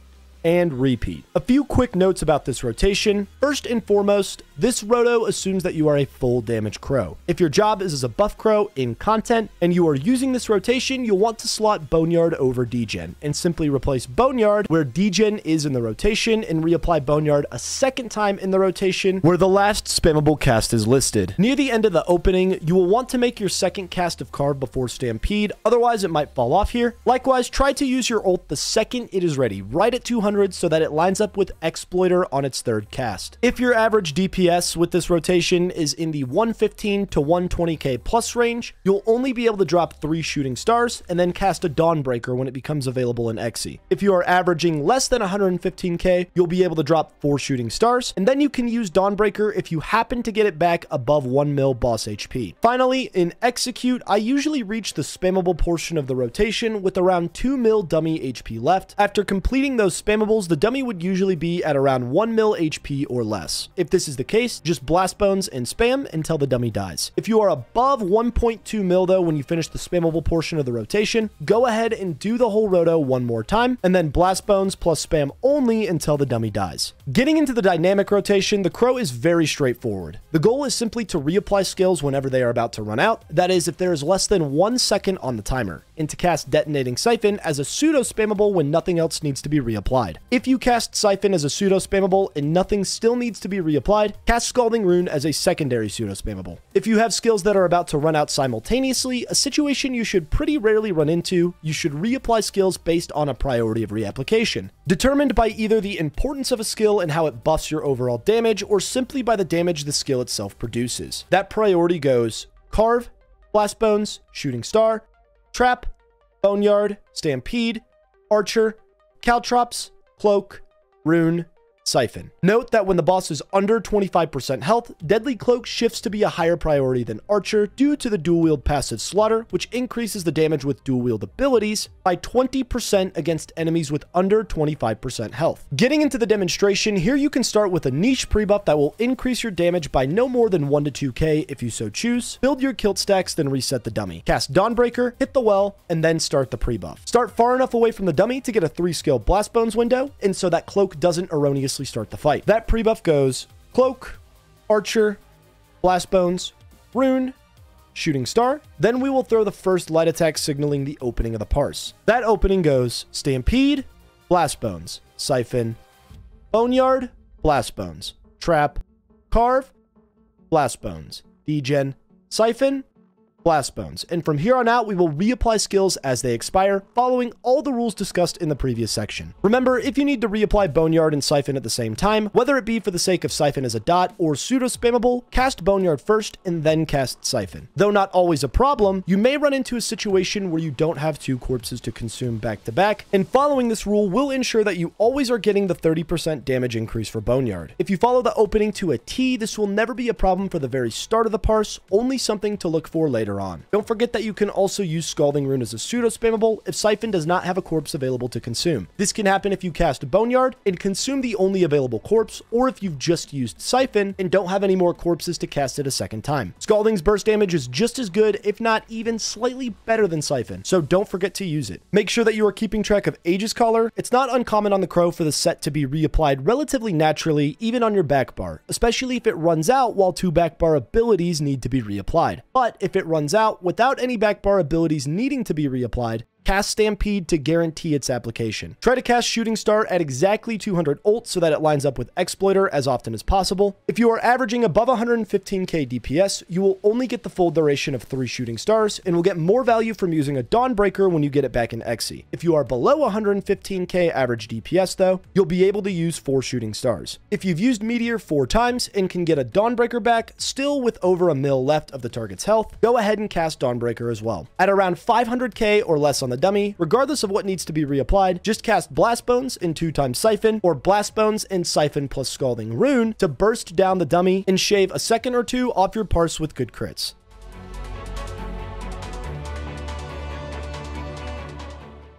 and repeat. A few quick notes about this rotation. First and foremost, this roto assumes that you are a full damage Crow. If your job is as a buff Crow in content and you are using this rotation, you'll want to slot Boneyard over Degen and simply replace Boneyard where Degen is in the rotation and reapply Boneyard a second time in the rotation where the last spammable cast is listed. Near the end of the opening, you will want to make your second cast of Carve before Stampede, otherwise it might fall off here. Likewise, try to use your ult the second it is ready, right at two hundred, so that it lines up with Exploiter on its third cast. If your average D P S with this rotation is in the one fifteen to one twenty K plus range, you'll only be able to drop three shooting stars and then cast a Dawnbreaker when it becomes available in Exi. If you are averaging less than one fifteen K, you'll be able to drop four shooting stars, and then you can use Dawnbreaker if you happen to get it back above one mil boss H P. Finally, in Execute, I usually reach the spammable portion of the rotation with around two mil dummy H P left. After completing those spammables, the dummy would usually be at around one mil H P or less. If this is the case, just blast bones and spam until the dummy dies. If you are above one point two mil though when you finish the spammable portion of the rotation, go ahead and do the whole roto one more time, and then blast bones plus spam only until the dummy dies. Getting into the dynamic rotation, the Crow is very straightforward. The goal is simply to reapply skills whenever they are about to run out, that is if there is less than one second on the timer, and to cast Detonating Siphon as a pseudo-spammable when nothing else needs to be reapplied. If you cast Siphon as a pseudo-spammable and nothing still needs to be reapplied, cast Scalding Rune as a secondary pseudo-spammable. If you have skills that are about to run out simultaneously, a situation you should pretty rarely run into, you should reapply skills based on a priority of reapplication, determined by either the importance of a skill and how it buffs your overall damage, or simply by the damage the skill itself produces. That priority goes Carve, Blast Bones, Shooting Star, Trap, Boneyard, Stampede, Archer, Caltrops, Cloak, Rune, Siphon. Note that when the boss is under twenty-five percent health, Deadly Cloak shifts to be a higher priority than Archer due to the dual wield passive Slaughter, which increases the damage with dual wield abilities by twenty percent against enemies with under twenty-five percent health. Getting into the demonstration, here you can start with a niche pre-buff that will increase your damage by no more than one to two K if you so choose. Build your kilt stacks, then reset the dummy. Cast Dawnbreaker, hit the well, and then start the pre-buff. Start far enough away from the dummy to get a three skill Blast Bones window, and so that Cloak doesn't erroneously start the fight. That pre-buff goes Cloak, Archer, Blast Bones, Rune, Shooting Star. Then we will throw the first light attack signaling the opening of the parse. That opening goes Stampede, Blast Bones, Siphon, Boneyard, Blast Bones, Trap, Carve, Blast Bones, Degen, Siphon, Blast Bones, and from here on out we will reapply skills as they expire, following all the rules discussed in the previous section. Remember, if you need to reapply Boneyard and Siphon at the same time, whether it be for the sake of Siphon as a dot or pseudo-spammable, cast Boneyard first and then cast Siphon. Though not always a problem, you may run into a situation where you don't have two corpses to consume back to back, and following this rule will ensure that you always are getting the thirty percent damage increase for Boneyard. If you follow the opening to a T, this will never be a problem for the very start of the parse, only something to look for later on. Don't forget that you can also use Scalding Rune as a pseudo-spammable if Siphon does not have a corpse available to consume. This can happen if you cast Boneyard and consume the only available corpse, or if you've just used Siphon and don't have any more corpses to cast it a second time. Scalding's burst damage is just as good, if not even slightly better than Siphon, so don't forget to use it. Make sure that you are keeping track of Aegis Collar. It's not uncommon on the Crow for the set to be reapplied relatively naturally, even on your back bar, especially if it runs out while two back bar abilities need to be reapplied. But if it runs out without any backbar abilities needing to be reapplied, cast Stampede to guarantee its application. Try to cast Shooting Star at exactly two hundred ult so that it lines up with Exploiter as often as possible. If you are averaging above one fifteen K D P S, you will only get the full duration of three Shooting Stars and will get more value from using a Dawnbreaker when you get it back in Exi. If you are below one fifteen K average D P S though, you'll be able to use four Shooting Stars. If you've used Meteor four times and can get a Dawnbreaker back still with over a mil left of the target's health, go ahead and cast Dawnbreaker as well. At around five hundred K or less on the the dummy, regardless of what needs to be reapplied, just cast Blast Bones and two times Siphon, or Blast Bones and Siphon plus Scalding Rune to burst down the dummy and shave a second or two off your parse with good crits.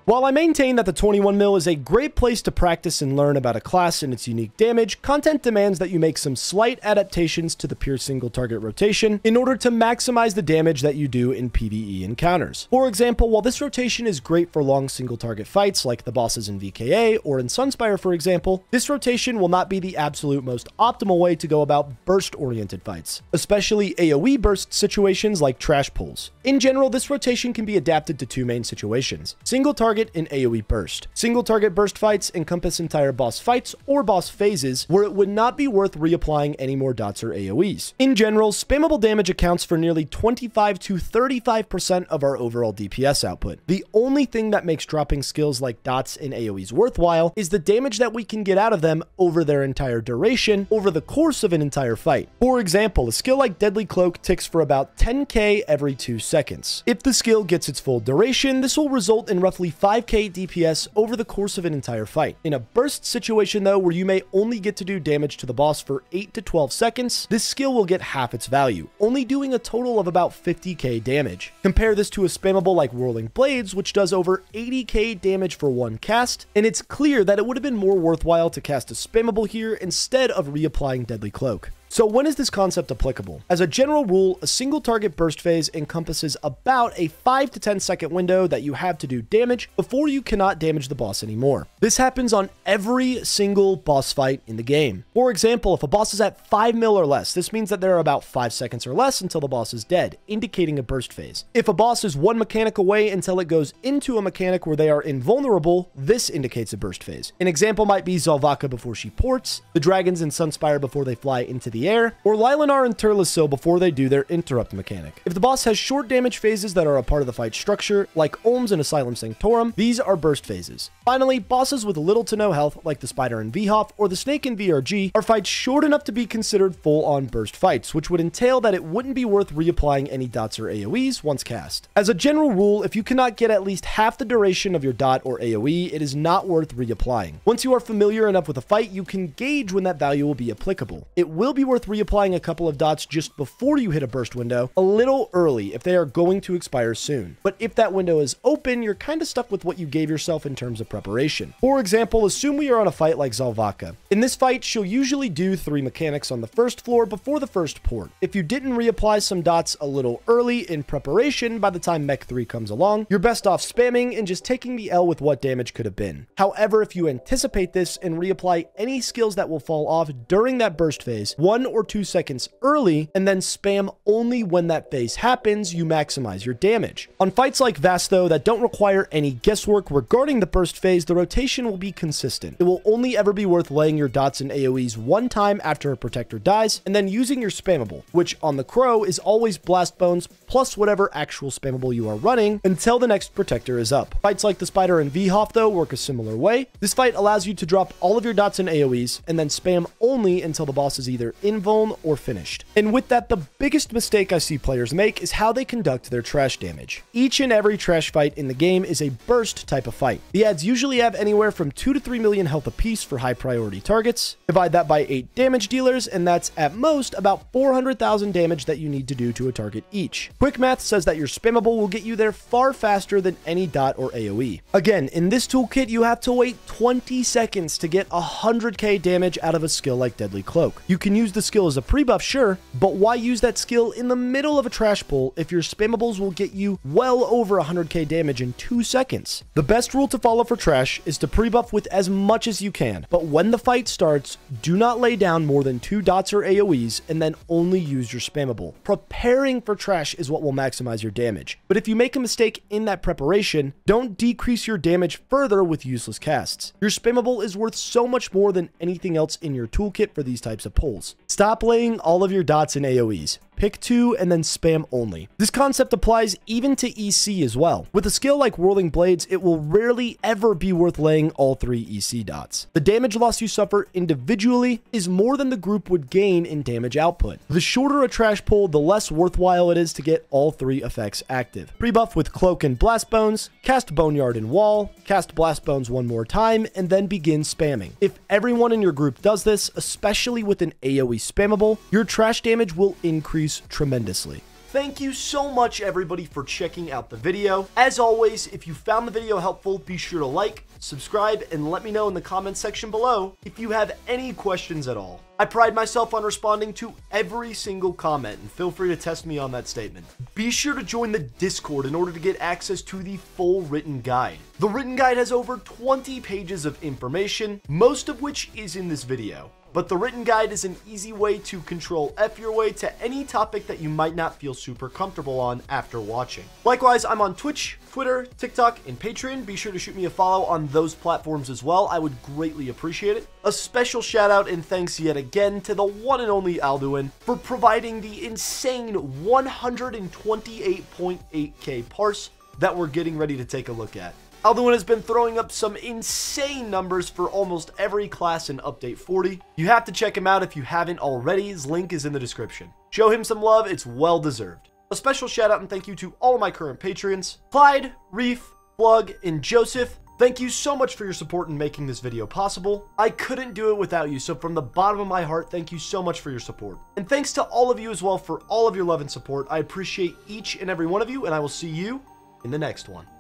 While I maintain that the twenty-one mil is a great place to practice and learn about a class and its unique damage, content demands that you make some slight adaptations to the pure single target rotation in order to maximize the damage that you do in PvE encounters. For example, while this rotation is great for long single target fights like the bosses in V K A or in Sunspire for example, this rotation will not be the absolute most optimal way to go about burst oriented fights, especially AoE burst situations like trash pulls. In general, this rotation can be adapted to two main situations: single target in AoE burst. Single target burst fights encompass entire boss fights or boss phases where it would not be worth reapplying any more dots or AoEs. In general, spammable damage accounts for nearly twenty-five to thirty-five percent of our overall D P S output. The only thing that makes dropping skills like dots and AoEs worthwhile is the damage that we can get out of them over their entire duration over the course of an entire fight. For example, a skill like Deadly Cloak ticks for about ten K every two seconds. If the skill gets its full duration, this will result in roughly five K D P S over the course of an entire fight. In a burst situation though, where you may only get to do damage to the boss for eight to twelve seconds, this skill will get half its value, only doing a total of about fifty K damage. Compare this to a spammable like Whirling Blades, which does over eighty K damage for one cast, and it's clear that it would have been more worthwhile to cast a spammable here instead of reapplying Deadly Cloak. So when is this concept applicable? As a general rule, a single target burst phase encompasses about a five to ten second window that you have to do damage before you cannot damage the boss anymore. This happens on every single boss fight in the game. For example, if a boss is at five mil or less, this means that there are about five seconds or less until the boss is dead, indicating a burst phase. If a boss is one mechanic away until it goes into a mechanic where they are invulnerable, this indicates a burst phase. An example might be Zalvaka before she ports, the dragons in Sunspire before they fly into the air, or Lylanar and Turlesil before they do their interrupt mechanic. If the boss has short damage phases that are a part of the fight structure, like Olms and Asylum Sanctorum, these are burst phases. Finally, bosses with little to no health, like the Spider in VHoff or the Snake in V R G, are fights short enough to be considered full-on burst fights, which would entail that it wouldn't be worth reapplying any dots or AoEs once cast. As a general rule, if you cannot get at least half the duration of your dot or AoE, it is not worth reapplying. Once you are familiar enough with a fight, you can gauge when that value will be applicable. It will be worth worth reapplying a couple of dots just before you hit a burst window, a little early if they are going to expire soon. But if that window is open, you're kind of stuck with what you gave yourself in terms of preparation. For example, assume we are on a fight like Zalvaka. In this fight, she'll usually do three mechanics on the first floor before the first port. If you didn't reapply some dots a little early in preparation, by the time Mech three comes along, you're best off spamming and just taking the L with what damage could have been. However, if you anticipate this and reapply any skills that will fall off during that burst phase, one or two seconds early, and then spam only when that phase happens, you maximize your damage. On fights like Vast though, that don't require any guesswork regarding the burst phase, the rotation will be consistent. It will only ever be worth laying your dots and AoEs one time after a protector dies, and then using your spammable, which on the Crow is always Blast Bones plus whatever actual spammable you are running until the next protector is up. Fights like the Spider and VHoff though work a similar way. This fight allows you to drop all of your dots and AoEs, and then spam only until the boss is either invuln or finished. And with that, the biggest mistake I see players make is how they conduct their trash damage. Each and every trash fight in the game is a burst type of fight. The adds usually have anywhere from two to three million health apiece for high priority targets. Divide that by eight damage dealers, and that's at most about four hundred thousand damage that you need to do to a target each. Quick math says that your spammable will get you there far faster than any dot or AoE. Again, in this toolkit, you have to wait twenty seconds to get one hundred K damage out of a skill like Deadly Cloak. You can use the skill as a pre-buff, sure, but why use that skill in the middle of a trash pull if your spammables will get you well over one hundred K damage in two seconds? The best rule to follow for trash is to pre-buff with as much as you can, but when the fight starts, do not lay down more than two dots or AoEs and then only use your spammable. Preparing for trash is what will maximize your damage, but if you make a mistake in that preparation, don't decrease your damage further with useless casts. Your spammable is worth so much more than anything else in your toolkit for these types of pulls. Stop laying all of your dots and AoEs. Pick two and then spam only. This concept applies even to E C as well. With a skill like Whirling Blades, it will rarely ever be worth laying all three E C dots. The damage loss you suffer individually is more than the group would gain in damage output. The shorter a trash pull, the less worthwhile it is to get all three effects active. Pre-buff with Cloak and Blast Bones, cast Boneyard and Wall, cast Blast Bones one more time, and then begin spamming. If everyone in your group does this, especially with an AoE spammable, your trash damage will increase tremendously. Thank you so much, everybody, for checking out the video. As always, if you found the video helpful, be sure to like, subscribe, and let me know in the comments section below if you have any questions at all. I pride myself on responding to every single comment, and feel free to test me on that statement. Be sure to join the Discord in order to get access to the full written guide. The written guide has over twenty pages of information, most of which is in this video. But the written guide is an easy way to control F your way to any topic that you might not feel super comfortable on after watching. Likewise, I'm on Twitch, Twitter, TikTok, and Patreon. Be sure to shoot me a follow on those platforms as well. I would greatly appreciate it. A special shout out and thanks yet again to the one and only Alduin for providing the insane one hundred twenty-eight point eight K parse that we're getting ready to take a look at. Alduin has been throwing up some insane numbers for almost every class in Update forty. You have to check him out if you haven't already. His link is in the description. Show him some love. It's well deserved. A special shout out and thank you to all of my current patrons, Clyde, Reef, Plug, and Joseph. Thank you so much for your support in making this video possible. I couldn't do it without you, so from the bottom of my heart, thank you so much for your support. And thanks to all of you as well for all of your love and support. I appreciate each and every one of you, and I will see you in the next one.